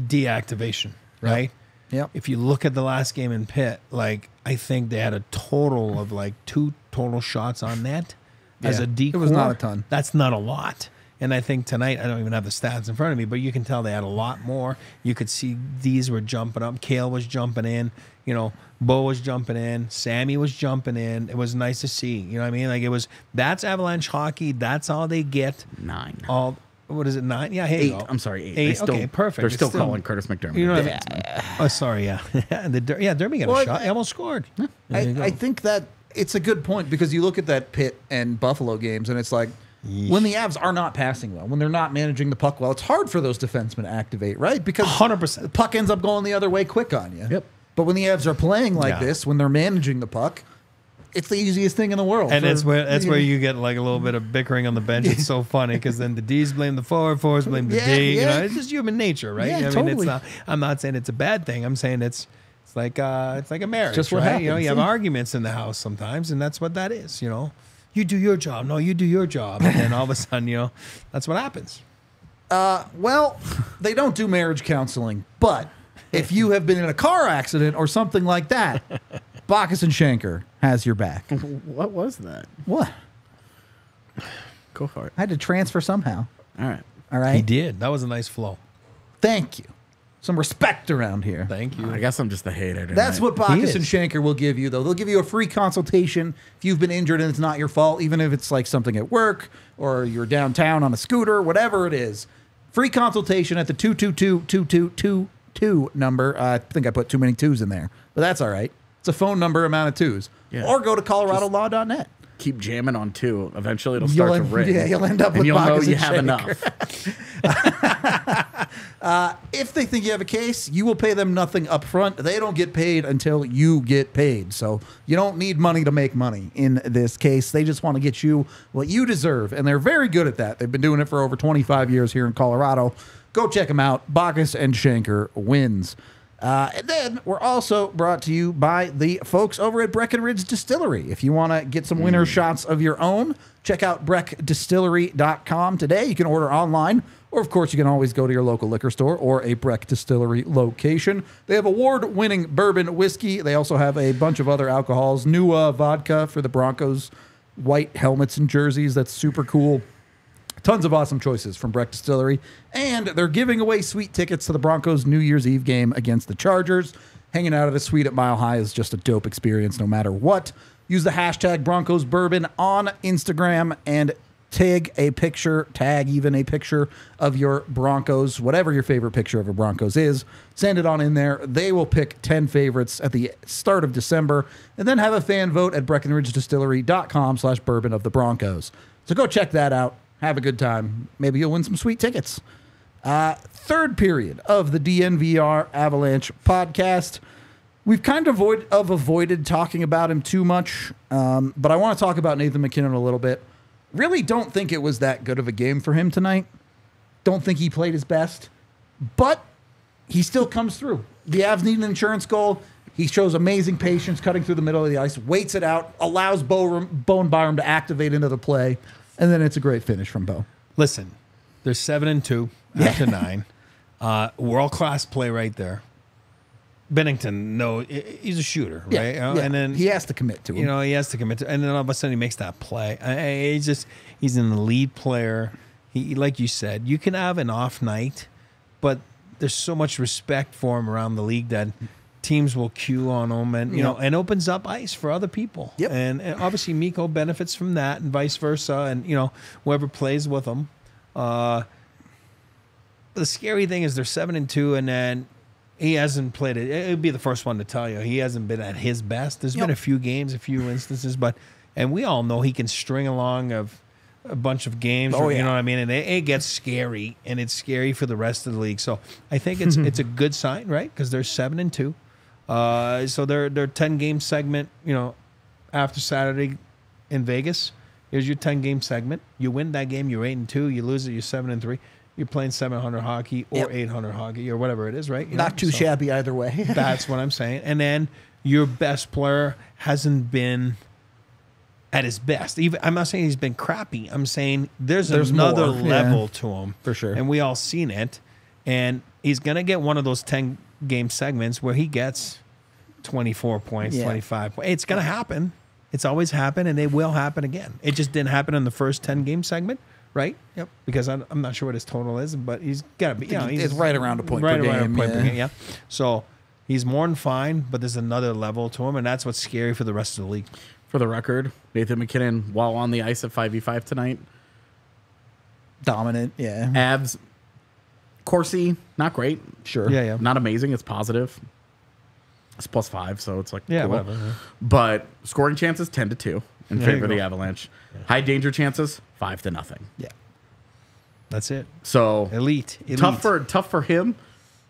deactivation, right? Yeah. Yep. If you look at the last game in Pitt, like I think they had a total of like two total shots on net yeah. as a decor. It was not a ton. That's not a lot. And I think tonight, I don't even have the stats in front of me, but you can tell they had a lot more. You could see these were jumping up. Cale was jumping in. You know, Bo was jumping in. Sammy was jumping in. It was nice to see. You know what I mean? Like, it was, that's Avalanche hockey. That's all they get. Nine. All, what is it, nine? Yeah, hey. Eight. Go. I'm sorry, eight. eight. They still, okay, perfect. They're still, still calling Curtis McDermott. You know what yeah. Oh, sorry, yeah. the, yeah, Dermott got well, a shot. He almost scored. Huh. I, I think that it's a good point because you look at that Pitt and Buffalo games, and it's like, when the Avs are not passing well, when they're not managing the puck well, it's hard for those defensemen to activate, right? Because one hundred percent the puck ends up going the other way quick on you. Yep. But when the Avs are playing like yeah. this, when they're managing the puck, it's the easiest thing in the world. And for, that's where that's you where you get like a little bit of bickering on the bench. It's so funny because then the D's blame the forward, forwards blame the yeah, D. Yeah. You know, it's just human nature, right? Yeah, I mean, totally. It's not, I'm not saying it's a bad thing. I'm saying it's it's like uh, it's like a marriage, just what right? happens. You know, you have arguments in the house sometimes, and that's what that is. You know. You do your job. No, you do your job. And then all of a sudden, you know, that's what happens. Uh, well, they don't do marriage counseling. But if you have been in a car accident or something like that, Bacchus and Shanker has your back. What was that? What? Go for it. I had to transfer somehow. All right. All right. He did. That was a nice flow. Thank you. Some respect around here. Thank you. I guess I'm just a hater. That's I? what Bacchus and Shanker will give you, though. They'll give you a free consultation if you've been injured and it's not your fault, even if it's like something at work or you're downtown on a scooter, whatever it is. Free consultation at the two two two, two two two two number. Uh, I think I put too many twos in there, but that's all right. It's a phone number amount of twos. Yeah. Or go to colorado law dot net. Keep jamming on two. Eventually, it'll start end, to ring. Yeah, you'll end up and with you'll know you have enough. uh, if they think you have a case, you will pay them nothing up front. They don't get paid until you get paid. So you don't need money to make money in this case. They just want to get you what you deserve, and they're very good at that. They've been doing it for over twenty-five years here in Colorado. Go check them out. Bacchus and Shanker wins. Uh, and then we're also brought to you by the folks over at Breckenridge Distillery. If you want to get some winner mm. shots of your own, check out breck distillery dot com today. You can order online, or, of course, you can always go to your local liquor store or a Breck Distillery location. They have award-winning bourbon whiskey. They also have a bunch of other alcohols. New uh, vodka for the Broncos, white helmets and jerseys. That's super cool. Tons of awesome choices from Breck Distillery. And they're giving away sweet tickets to the Broncos' New Year's Eve game against the Chargers. Hanging out at a suite at Mile High is just a dope experience no matter what. Use the hashtag BroncosBourbon on Instagram and tag a picture, tag even a picture of your Broncos, whatever your favorite picture of a Broncos is. Send it on in there. They will pick ten favorites at the start of December and then have a fan vote at Breckenridge Distillery dot com slash bourbon of the Broncos. So go check that out. Have a good time. Maybe you'll win some sweet tickets. Uh, third period of the D N V R Avalanche podcast. We've kind of, avoid, of avoided talking about him too much, um, but I want to talk about Nathan MacKinnon a little bit. Really don't think it was that good of a game for him tonight. Don't think he played his best, but he still comes through. The Avs need an insurance goal. He shows amazing patience, cutting through the middle of the ice, waits it out, allows Bowen Byram to activate into the play. And then it's a great finish from Bo. Listen, they're seven and two yeah. after nine. Uh, world class play right there. Binnington, no, he's a shooter, yeah, right? Yeah. And then he has to commit to it. You know, he has to commit to, and then all of a sudden he makes that play. I, I, he's just he's an elite player. He, like you said, you can have an off night, but there's so much respect for him around the league that teams will cue on him, and you yep. know, and opens up ice for other people. Yep. And, and obviously, Mikko benefits from that, and vice versa. And you know, whoever plays with him. Uh, the scary thing is they're seven and two, and then he hasn't played it. It'd be the first one to tell you he hasn't been at his best. There's yep. been a few games, a few instances, but and we all know he can string along of a bunch of games. Oh, or, yeah. You know what I mean? And it, it gets scary, and it's scary for the rest of the league. So I think it's it's a good sign, right? Because they're seven and two. Uh, so their their ten game segment, you know, after Saturday in Vegas, here's your ten game segment. You win that game, you're eight and two. You lose it, you're seven and three. You're playing seven hundred hockey or yep. eight hundred hockey or whatever it is, right? You Not know? too so shabby either way. That's what I'm saying. And then your best player hasn't been at his best. Even I'm not saying he's been crappy. I'm saying there's, there's another more. level yeah. to him. For sure. And we all seen it. And he's going to get one of those ten game segments where he gets twenty-four points, yeah. twenty-five points. It's going to happen. It's always happened, and they will happen again. It just didn't happen in the first ten game segment, right? Yep. Because I'm, I'm not sure what his total is, but he's got to be. You know, he's it's right around a point right per around game. A point yeah. per game, yeah. So he's more than fine, but there's another level to him, and that's what's scary for the rest of the league. For the record, Nathan MacKinnon, while on the ice at five v five tonight, dominant, yeah. Abs, Corsi, not great, sure. Yeah, yeah. Not amazing. It's positive. It's plus five, so it's like yeah, cool. whatever. Yeah. But scoring chances ten to two in yeah, favor of the Avalanche. Yeah. High danger chances five to nothing. Yeah, that's it. So elite, elite. tough for tough for him.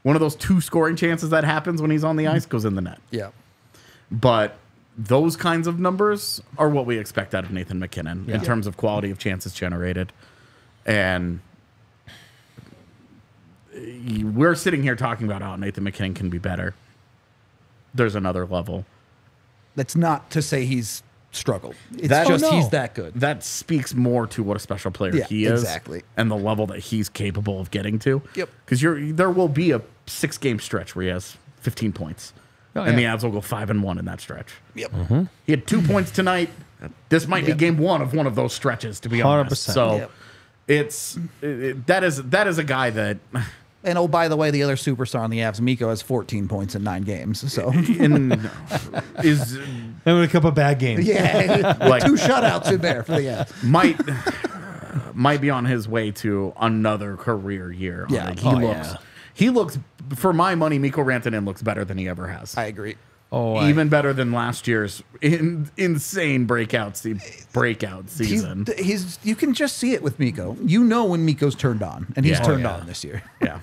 One of those two scoring chances that happens when he's on the ice goes in the net. Yeah, but those kinds of numbers are what we expect out of Nathan MacKinnon yeah. in terms of quality of chances generated, and we're sitting here talking about how Nathan MacKinnon can be better. There's another level. That's not to say he's struggled. It's that, just oh no. he's that good. That speaks more to what a special player yeah, he is, exactly, and the level that he's capable of getting to. Yep. Because you're there will be a six game stretch where he has fifteen points, oh, and yeah. the Avs will go five and one in that stretch. Yep. Mm-hmm. He had two points tonight. This might yep. be game one of one of those stretches. To be one hundred percent. Honest, so yep. it's it, that is that is a guy that. And, oh, by the way, the other superstar on the Avs, Mikko, has fourteen points in nine games. So and is and a couple of bad games. Yeah, like, two shutouts in there for the Avs. Might might be on his way to another career year. Yeah, like he oh, looks. Yeah. He looks, for my money, Mikko Rantanen looks better than he ever has. I agree. Oh, even I, better than last year's in, insane breakout se breakout season. He's, he's you can just see it with Mikko. You know when Mikko's turned on, and yeah. he's turned oh, yeah. on this year. Yeah.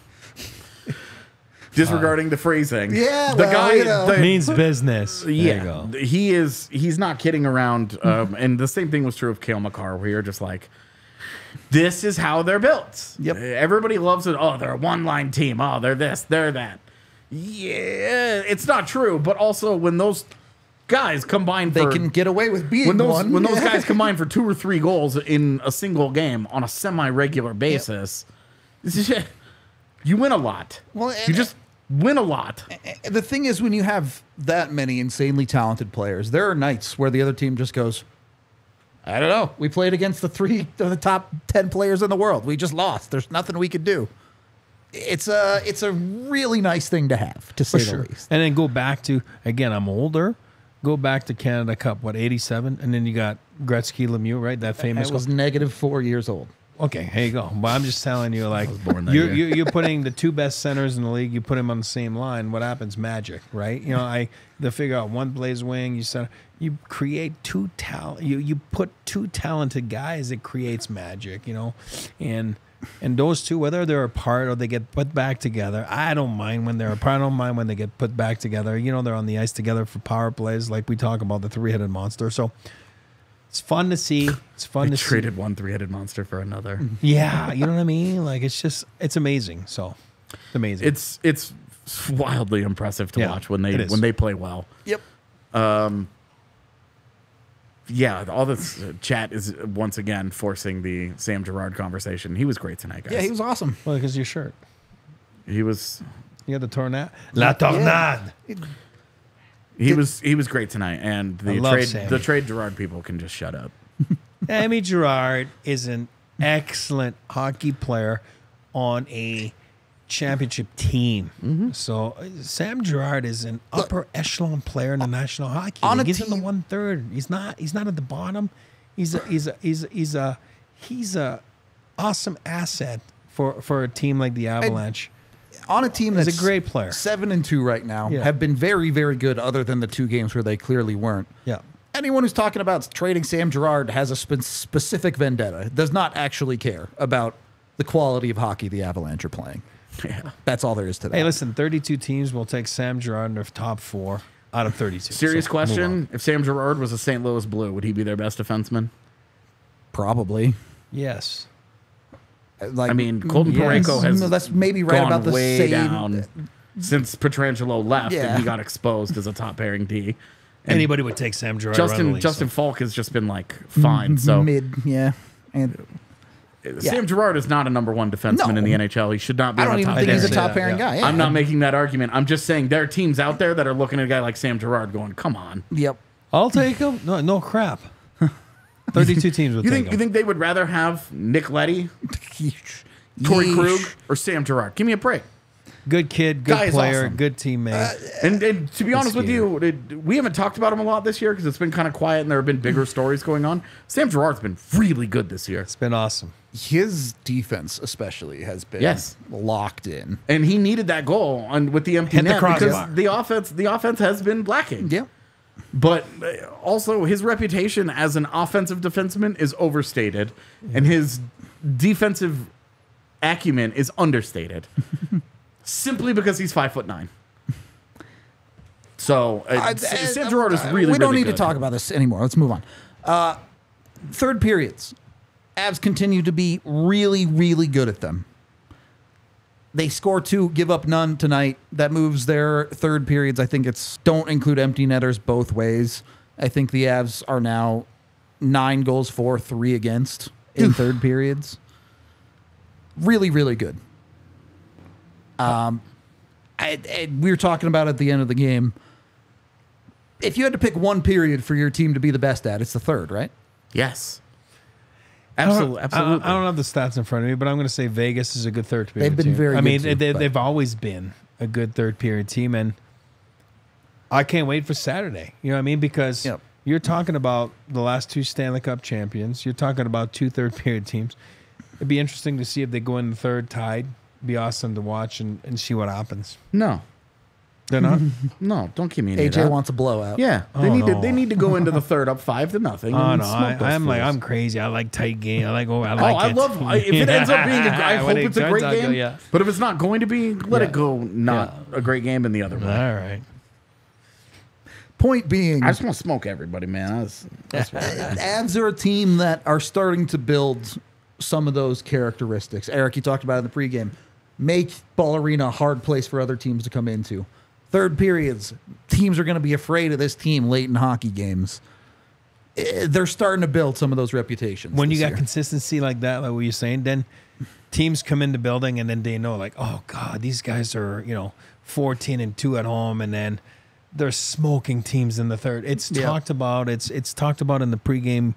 Disregarding uh, the phrasing, yeah, the well, guy you know. the, means business. Yeah, there you go. He is. He's not kidding around. Um, and the same thing was true of Cale Makar. We are just like, this is how they're built. Yep. Everybody loves it. Oh, they're a one-line team. Oh, they're this. They're that. Yeah, it's not true. But also, when those guys combine, for, they can get away with being when those one. when those guys combine for two or three goals in a single game on a semi-regular basis. Yep. You win a lot. Well, you just win a lot. The thing is, when you have that many insanely talented players, there are nights where the other team just goes, I don't know. We played against the three of the top ten players in the world. We just lost. There's nothing we could do. It's a, it's a really nice thing to have, to say the least. And then go back to, again, I'm older. Go back to Canada Cup, what, eighty-seven? And then you got Gretzky, Lemieux, right? That famous. I was negative four years old. Okay, there you go. But I'm just telling you, like, you're, you're, you're putting the two best centers in the league. You put them on the same line. What happens? Magic, right? You know, I they figure out one plays wing. You center, you create two talent. You you put two talented guys. It creates magic, you know, and and those two, whether they're apart or they get put back together, I don't mind when they're apart. I don't mind when they get put back together. You know, they're on the ice together for power plays, like we talk about the three-headed monster. So. It's fun to see. It's fun I to traded see. one three-headed monster for another. Yeah, you know what I mean? Like, it's just, it's amazing. So, it's amazing. It's it's wildly impressive to yeah, watch when they when they play well. Yep. Um. Yeah, all this chat is once again forcing the Sam Girard conversation. He was great tonight, guys. Yeah, he was awesome. Well, because your shirt. He was. You had the tornade. La tornade. Yeah. He Did, was he was great tonight, and the trade Sammy. the trade Girard people can just shut up. Sammy Girard is an excellent hockey player on a championship team. Mm-hmm. So Sam Girard is an Look, upper echelon player in the on, National Hockey League. He's team. in the one third. He's not he's not at the bottom. He's a, he's a, he's a, he's a he's a awesome asset for for a team like the Avalanche. I, On a team that's a great player, seven and two right now, yeah. have been very, very good. Other than the two games where they clearly weren't. Yeah. Anyone who's talking about trading Sam Girard has a spe specific vendetta. Does not actually care about the quality of hockey the Avalanche are playing. Yeah. That's all there is to that. Hey, listen, thirty-two teams will take Sam Girard in their top four out of thirty-two. Serious so question: if Sam Girard was a Saint Louis Blue, would he be their best defenseman? Probably. Yes. Like, I mean, Colton yes. Parayko has no, that's maybe right gone about the way same. down since Pietrangelo left yeah. and he got exposed as a top pairing D. Anybody would take Sam Girard. Justin Runley, Justin so. Falk has just been like fine. So mid, yeah. And Sam yeah. Girard is not a number one defenseman no. in the N H L. He should not be. I don't even top think he's a top pairing yeah. guy. Yeah. I'm not making that argument. I'm just saying there are teams out there that are looking at a guy like Sam Girard going, "Come on." Yep. I'll take him. No, no crap. Thirty-two teams would you think. Take him. You think they would rather have Nick Leddy, Torrey Krug, or Sam Girard? Give me a break. Good kid, good guy player, awesome. Good teammate. Uh, and, and to be honest with you, it, we haven't talked about him a lot this year because it's been kind of quiet and there have been bigger stories going on. Sam Girard's been really good this year. It's been awesome. His defense especially has been yes. locked in. And he needed that goal on, with the empty Hit net the because the offense, the offense has been lacking. Yeah. But also his reputation as an offensive defenseman is overstated and his defensive acumen is understated. Simply because he's five foot nine, so uh, uh, Sam Girard is really. We don't really need good. to talk about this anymore. Let's move on. Uh, third periods, Avs continue to be really, really good at them. They score two, give up none tonight. That moves their third periods. I think it's don't include empty netters both ways. I think the Avs are now nine goals for, three against in Oof. third periods. Really, really good. Um, I, I, we were talking about at the end of the game, if you had to pick one period for your team to be the best at, it's the third, right? Yes. Absolutely. I don't, absolutely. I, I don't have the stats in front of me, but I'm going to say Vegas is a good third period team. They've been team. very I good mean, team, they, they've always been a good third period team, and I can't wait for Saturday. You know what I mean? Because yep. you're talking about the last two Stanley Cup champions. You're talking about two third period teams. It'd be interesting to see if they go in the third tied. Be awesome to watch and, and see what happens. No. They're not? No, don't give me any A J wants a blowout. Yeah. They oh, need no. to they need to go into the third up five to nothing. Oh no, I, I'm like I'm crazy. I like tight game. I like oh I like oh, it. I love I, if it ends up being a I hope it it's a great game. Go, yeah. But if it's not going to be, let yeah. it go not yeah. a great game in the other way. All right. Point being, I just want to smoke everybody, man. That's, that's what Avs are a team that are starting to build some of those characteristics. Eric, you talked about it in the pregame. Make Ball Arena a hard place for other teams to come into. Third periods, teams are going to be afraid of this team late in hockey games. They're starting to build some of those reputations. When you got year. consistency like that, like what you're saying, then teams come into building and then they know, like, oh, God, these guys are, you know, fourteen and two at home, and then they're smoking teams in the third. It's yeah. talked about. It's, it's talked about in the pregame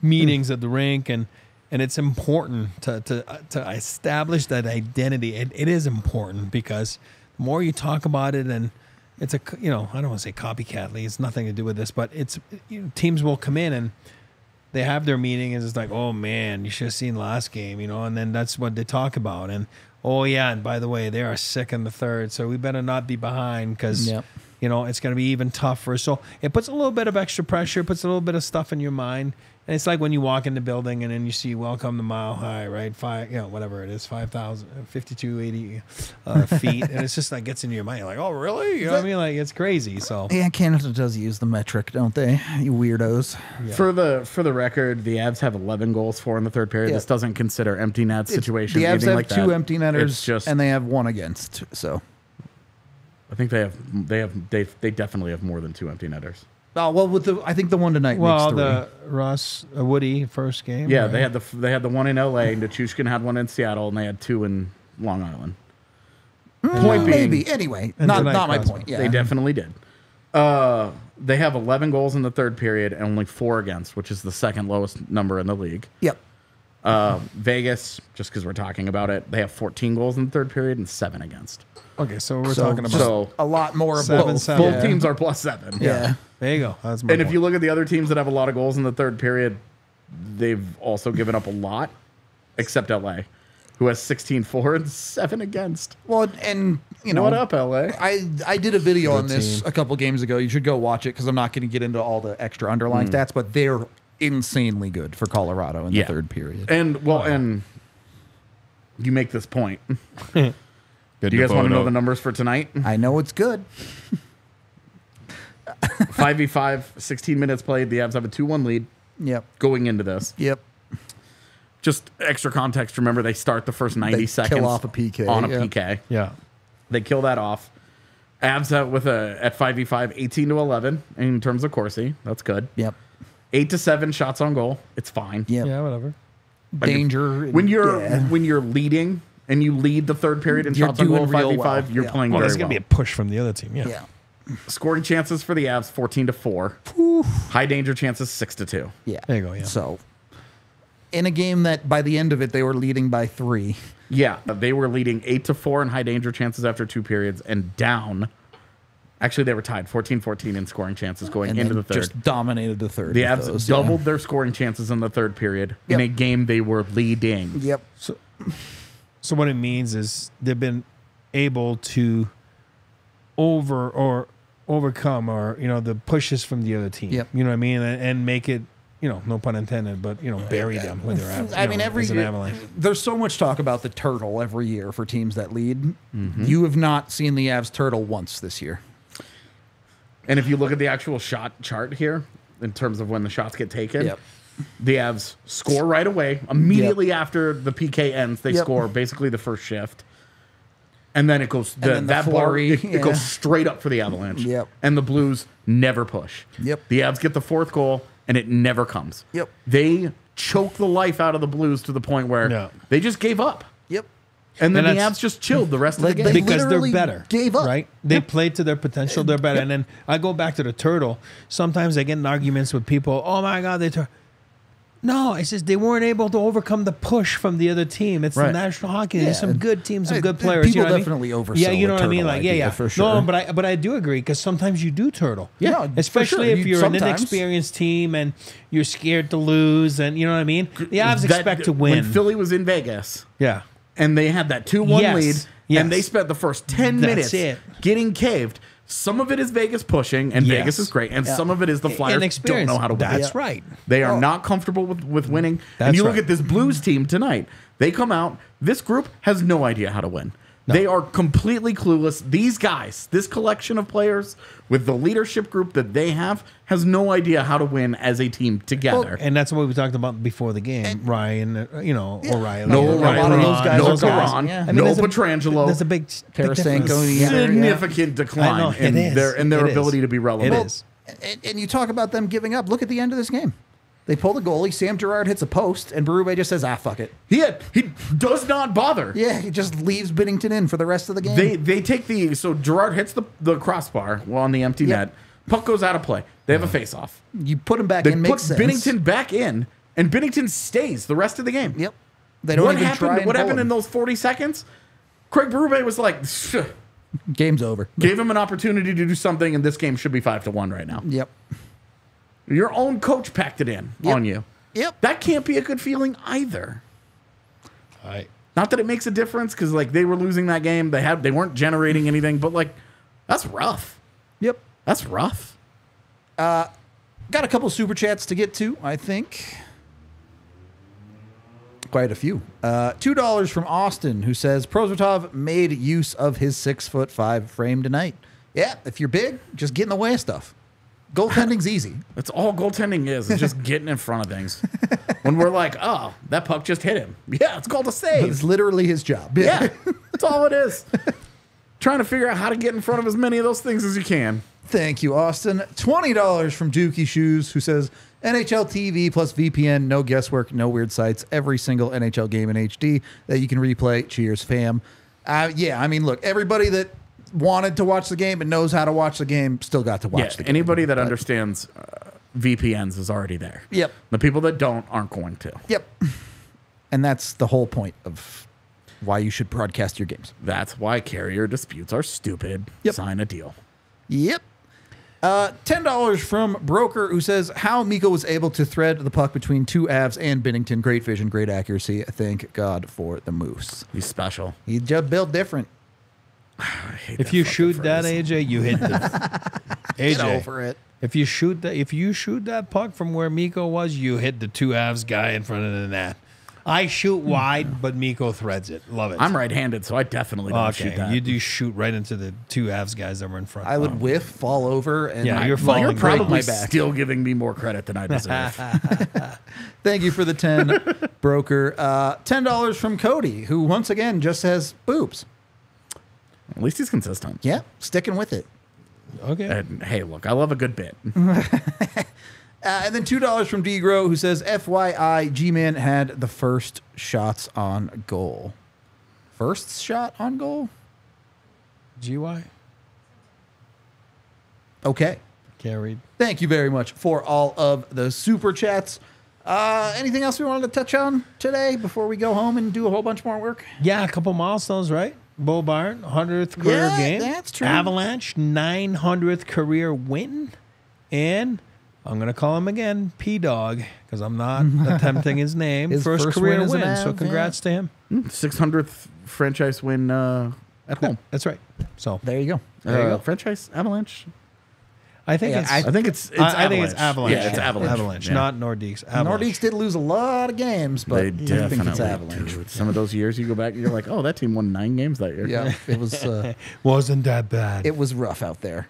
meetings mm. at the rink, and And it's important to, to, to establish that identity. It, it is important because the more you talk about it, and it's a, you know, I don't want to say copycatly. It's nothing to do with this, but it's, you know, teams will come in and they have their meeting and it's like, oh, man, you should have seen last game, you know, and then that's what they talk about. And, oh, yeah, and by the way, they are sick in the third, so we better not be behind because, yep. you know, it's going to be even tougher. So it puts a little bit of extra pressure, puts a little bit of stuff in your mind. And it's like when you walk in the building and then you see welcome to Mile High, right? Five, you know, whatever it is, five thousand, fifty-two eighty uh, feet. And it's just like gets into your mind. You're like, oh, really? You know what I mean? Like, it's crazy. So yeah, Canada does use the metric, don't they? You weirdos. Yeah. For the for the record, the Avs have eleven goals for in the third period. Yeah. This doesn't consider empty net situations. The Avs have like two that. empty netters, just, and they have one against. So I think they have they have they they definitely have more than two empty netters. Oh well, with the I think the one tonight. Well, makes the Ross uh, Woody first game. Yeah, right? they had the they had the one in L A and Nichushkin had one in Seattle, and they had two in Long Island. Mm, point being, maybe anyway, not not my point. Yeah. They definitely did. Uh, they have eleven goals in the third period and only four against, which is the second lowest number in the league. Yep. Uh, Vegas, just because we're talking about it, they have fourteen goals in the third period and seven against. Okay, so we're so, talking about so a lot more of seven, both. Seven. Both yeah. teams are plus seven. Yeah. yeah. There you go. That's my and point. If you look at the other teams that have a lot of goals in the third period, they've also given up a lot, except L A, who has sixteen for and seven against. Well, and, you know. What up, L A? I, I did a video on this a couple games ago. You should go watch it because I'm not going to get into all the extra underlying mm. stats, but they're insanely good for Colorado in yeah. the third period. And, well, oh. and you make this point. Do you guys want to know the numbers for tonight? I know it's good. five v five, sixteen minutes played. The Avs have a two one lead. Yep. Going into this. Yep. Just extra context. Remember, they start the first ninety they seconds kill off a P K. on a yeah. P K. Yeah. They kill that off. Abs out with a at five v five, eighteen to eleven in terms of Corsi. That's good. Yep. Eight to seven shots on goal. It's fine. Yeah. Yeah. Whatever. Like danger if, when you're yeah. when you're leading and you lead the third period and you're shots on goal five v five, well. You're yeah. playing well. Very that's well. Gonna be a push from the other team. Yeah. Yeah. Scoring chances for the Avs fourteen to four. Oof. High danger chances six to two. Yeah. There you go. Yeah. So in a game that by the end of it they were leading by three. Yeah, they were leading eight to four in high danger chances after two periods and down. Actually, they were tied fourteen fourteen in scoring chances going and into the third. Just dominated the third. The Avs those, doubled yeah. their scoring chances in the third period yep. in a game they were leading. Yep. So so what it means is they've been able to over or overcome or you know the pushes from the other team yep. you know what I mean and, and make it you know no pun intended but you know bury yeah. them when they're out I know, mean every year, there's so much talk about the turtle every year for teams that lead mm-hmm. you have not seen the Avs turtle once this year. And if you look at the actual shot chart here in terms of when the shots get taken yep. the Avs score right away immediately yep. after the P K ends they yep. score basically the first shift. And then it goes the, then the that flurry, bar. It, yeah. it goes straight up for the Avalanche. Yep. And the Blues never push. Yep. The Avs get the fourth goal, and it never comes. Yep. They choke the life out of the Blues to the point where no. they just gave up. Yep. And then and the Avs just chilled the rest like of the game because they're better. Gave up. Right? They yep. played to their potential. They're better. Yep. And then I go back to the turtle. Sometimes I get in arguments with people. Oh my God, they turn. No, it's just they weren't able to overcome the push from the other team. It's right. the National Hockey League. Yeah. There's some good teams, some good players. People you know definitely I mean? Oversell. Yeah, you know what I mean. Like, yeah, yeah, for sure. No, but I, but I do agree because sometimes you do turtle. Yeah, especially sure. if you're sometimes. an inexperienced team and you're scared to lose, and you know what I mean. The Avs expect to win. When Philly was in Vegas, yeah, and they had that two one yes. lead, yes. and they spent the first ten That's minutes it. getting caved. Some of it is Vegas pushing, and yes. Vegas is great, and yeah. some of it is the Flyers don't know how to win. That's right. They are oh. not comfortable with, with winning. That's and you right. look at this Blues team tonight. They come out. This group has no idea how to win. No. They are completely clueless. These guys, this collection of players with the leadership group that they have has no idea how to win as a team together. Well, and that's what we talked about before the game. And Ryan, you know, yeah. O'Reilly. No O'Reilly. A lot of those guys no Garon. Yeah. I mean, no Pietrangelo. There's a big, big significant yeah. decline know, in is. their, in their it ability is. to be relevant. It is. And, and you talk about them giving up. Look at the end of this game. They pull the goalie. Sam Girard hits a post, and Berube just says, "Ah, fuck it." He had, he does not bother. Yeah, he just leaves Binnington in for the rest of the game. They they take the so Girard hits the the crossbar on the empty yep. net. Puck goes out of play. They have a face-off. You put him back they in. They put makes Binnington sense. back in, and Binnington stays the rest of the game. Yep. They don't what even happened, try and What happened him. in those forty seconds? Craig Berube was like, Shh. "Game's over." Gave him an opportunity to do something, and this game should be five to one right now. Yep. Your own coach packed it in yep. on you. Yep. That can't be a good feeling either. All right. Not that it makes a difference because, like, they were losing that game. They had they weren't generating anything, but, like, that's rough. Yep. That's rough. Uh, got a couple super chats to get to, I think. Quite a few. Uh, two dollars from Austin, who says, Prosvetov made use of his six foot five frame tonight. Yeah, if you're big, just get in the way of stuff. Goaltending's easy. That's all goaltending is. It's just getting in front of things. When we're like, oh, that puck just hit him. Yeah, it's called a save. It's literally his job. Yeah, yeah that's all it is. Trying to figure out how to get in front of as many of those things as you can. Thank you, Austin. twenty dollars from Dookie Shoes, who says, N H L T V plus V P N, no guesswork, no weird sites, every single N H L game in H D that you can replay. Cheers, fam. Uh, yeah, I mean, look, everybody that wanted to watch the game and knows how to watch the game, still got to watch yeah, the game. Anybody that but, understands uh, V P Ns is already there. Yep. The people that don't aren't going to. Yep. And that's the whole point of why you should broadcast your games. That's why carrier disputes are stupid. Yep. Sign a deal. Yep. Uh, ten dollars from Broker, who says, how Mikko was able to thread the puck between two Avs and Binnington. Great vision, great accuracy. Thank God for the Moose. He's special. He just built different. If you shoot phrase. that, A J, you hit the A J. Get over it. If you shoot that, if you shoot that puck from where Mikko was, you hit the two halves guy in front of the net. I shoot wide, but Mikko threads it. Love it. I'm right-handed, so I definitely don't okay. shoot that. You do shoot right into the two halves guys that were in front. I would oh. whiff, fall over, and yeah, I, you're falling. You're probably back. still giving me more credit than I deserve. Thank you for the ten, Broker. Uh, ten dollars from Cody, who once again just says boobs. At least he's consistent. Yeah, sticking with it. Okay. And, hey, look, I love a good bit. uh, and then two dollars from D-Grow, who says, F Y I, G-Man had the first shots on goal. First shot on goal? G Y? Okay. Can't read. Thank you very much for all of the super chats. Uh, anything else we wanted to touch on today before we go home and do a whole bunch more work? Yeah, a couple milestones, right? Bo Byron, hundredth career yeah, game. That's true. Avalanche, nine hundredth career win. And I'm going to call him again P-Dog because I'm not attempting his name. His first, first career win, win Av, so congrats yeah. to him. six hundredth franchise win uh, at home. That's right. So there you go. There uh, you go. Franchise, Avalanche. I think, yeah, it's, I, I think it's, it's I, I think it's Avalanche. Yeah, it's Avalanche. Avalanche, yeah. Not Nordiques. Avalanche. Nordiques did lose a lot of games, but I think it's Avalanche. Do. Some of those years you go back and you're like, oh, that team won nine games that year. Yeah, it was, uh, wasn't that bad. It was rough out there.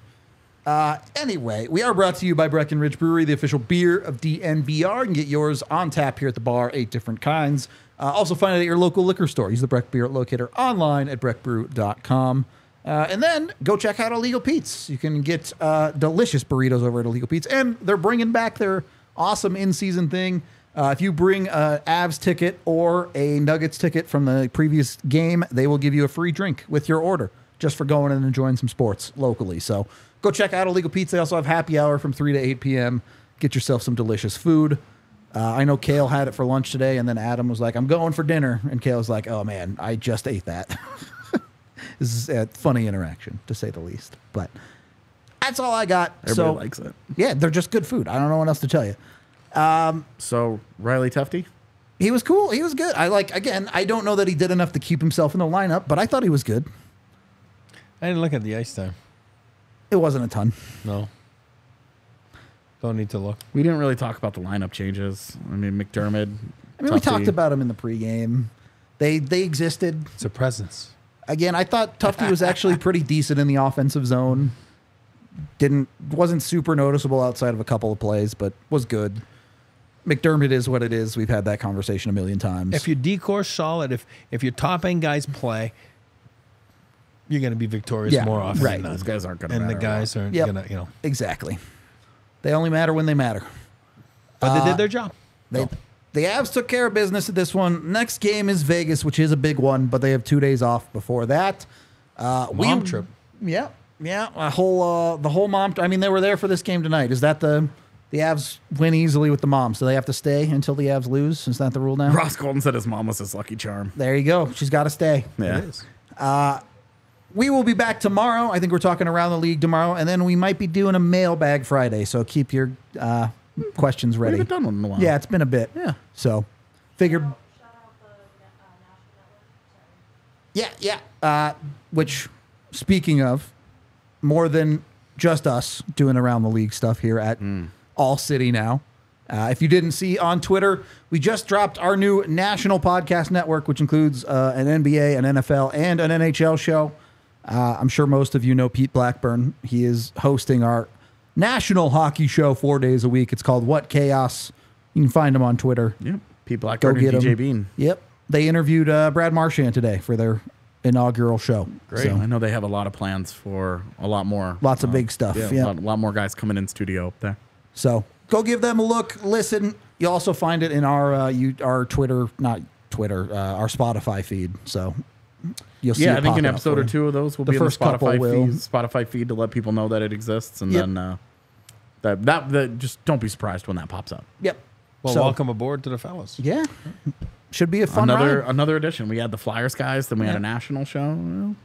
Uh, anyway, we are brought to you by Breckenridge Brewery, the official beer of D N V R. You can get yours on tap here at the bar, eight different kinds. Uh, also find it at your local liquor store. Use the Breck Beer Locator online at breck brew dot com. Uh, and then go check out Illegal Pete's. You can get uh, delicious burritos over at Illegal Pete's. And they're bringing back their awesome in-season thing. Uh, if you bring an Avs ticket or a Nuggets ticket from the previous game, they will give you a free drink with your order just for going and enjoying some sports locally. So go check out Illegal Pete's. They also have happy hour from three to eight P M Get yourself some delicious food. Uh, I know Cale had it for lunch today, and then Adam was like, I'm going for dinner. And Cale was like, oh, man, I just ate that. This is a funny interaction, to say the least. But that's all I got. Everybody so, likes it. Yeah, they're just good food. I don't know what else to tell you. Um, so, Riley Tufte? He was cool. He was good. I like, again, I don't know that he did enough to keep himself in the lineup, but I thought he was good. I didn't look at the ice time. It wasn't a ton. No. Don't need to look. We didn't really talk about the lineup changes. I mean, McDermott. I mean, Tufte. We talked about them in the pregame. They, they existed. It's a presence. Again, I thought Tufte was actually pretty decent in the offensive zone. Didn't wasn't super noticeable outside of a couple of plays, but was good. McDermott is what it is. We've had that conversation a million times. If your decore's solid, if if your top end guys play, you're going to be victorious yeah, more often right. than not. Those guys aren't going to. And matter the guys aren't yep. going to, you know. Exactly. They only matter when they matter. But uh, they did their job. They. So. The Avs took care of business at this one. Next game is Vegas, which is a big one, but they have two days off before that. Uh, mom we, trip. Yeah, yeah. A whole, uh, the whole mom. I mean, they were there for this game tonight. Is that the the Avs win easily with the mom, so they have to stay until the Avs lose? Is that the rule now? Ross Colton said his mom was his lucky charm. There you go. She's got to stay. Yeah. It is. Uh, we will be back tomorrow. I think we're talking around the league tomorrow, and then we might be doing a mailbag Friday. So keep your. Uh, Questions ready. We haven't done one in a while. Yeah, it's been a bit. Yeah. So, figured. Shout out, shout out the, uh, National Network. Yeah, yeah. Uh, which, speaking of, more than just us doing around the league stuff here at mm. ALLCITY now. Uh, if you didn't see on Twitter, we just dropped our new national podcast network, which includes uh, an N B A, an N F L, and an N H L show. Uh, I'm sure most of you know Pete Blackburn. He is hosting our national hockey show four days a week. It's called What Chaos. You can find them on Twitter. Yep. Pete Blackburn and D J Bean. Yep. They interviewed uh, Brad Marchand today for their inaugural show. Great. So, I know they have a lot of plans for a lot more. Lots uh, of big stuff. Yeah. Yep. A, lot, a lot more guys coming in studio up there. So go give them a look. Listen. You also find it in our uh, you our Twitter, not Twitter, uh, our Spotify feed. So you'll see. Yeah, I think an episode or two of those will be in the Spotify feed, Spotify feed to let people know that it exists, and yep. then uh, that, that that just don't be surprised when that pops up. Yep. Well, so, welcome aboard to the fellas. Yeah, should be a fun another ride. Another edition. We had the Flyers guys, then we yeah. had a national show.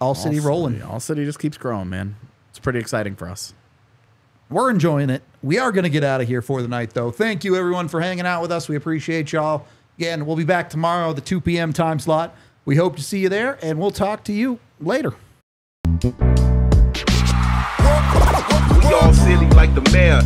All city rolling. All city just keeps growing, man. It's pretty exciting for us. We're enjoying it. We are going to get out of here for the night, though. Thank you everyone for hanging out with us. We appreciate y'all. Again, we'll be back tomorrow, the two P M time slot. We hope to see you there, and we'll talk to you later. We all silly like the mayor.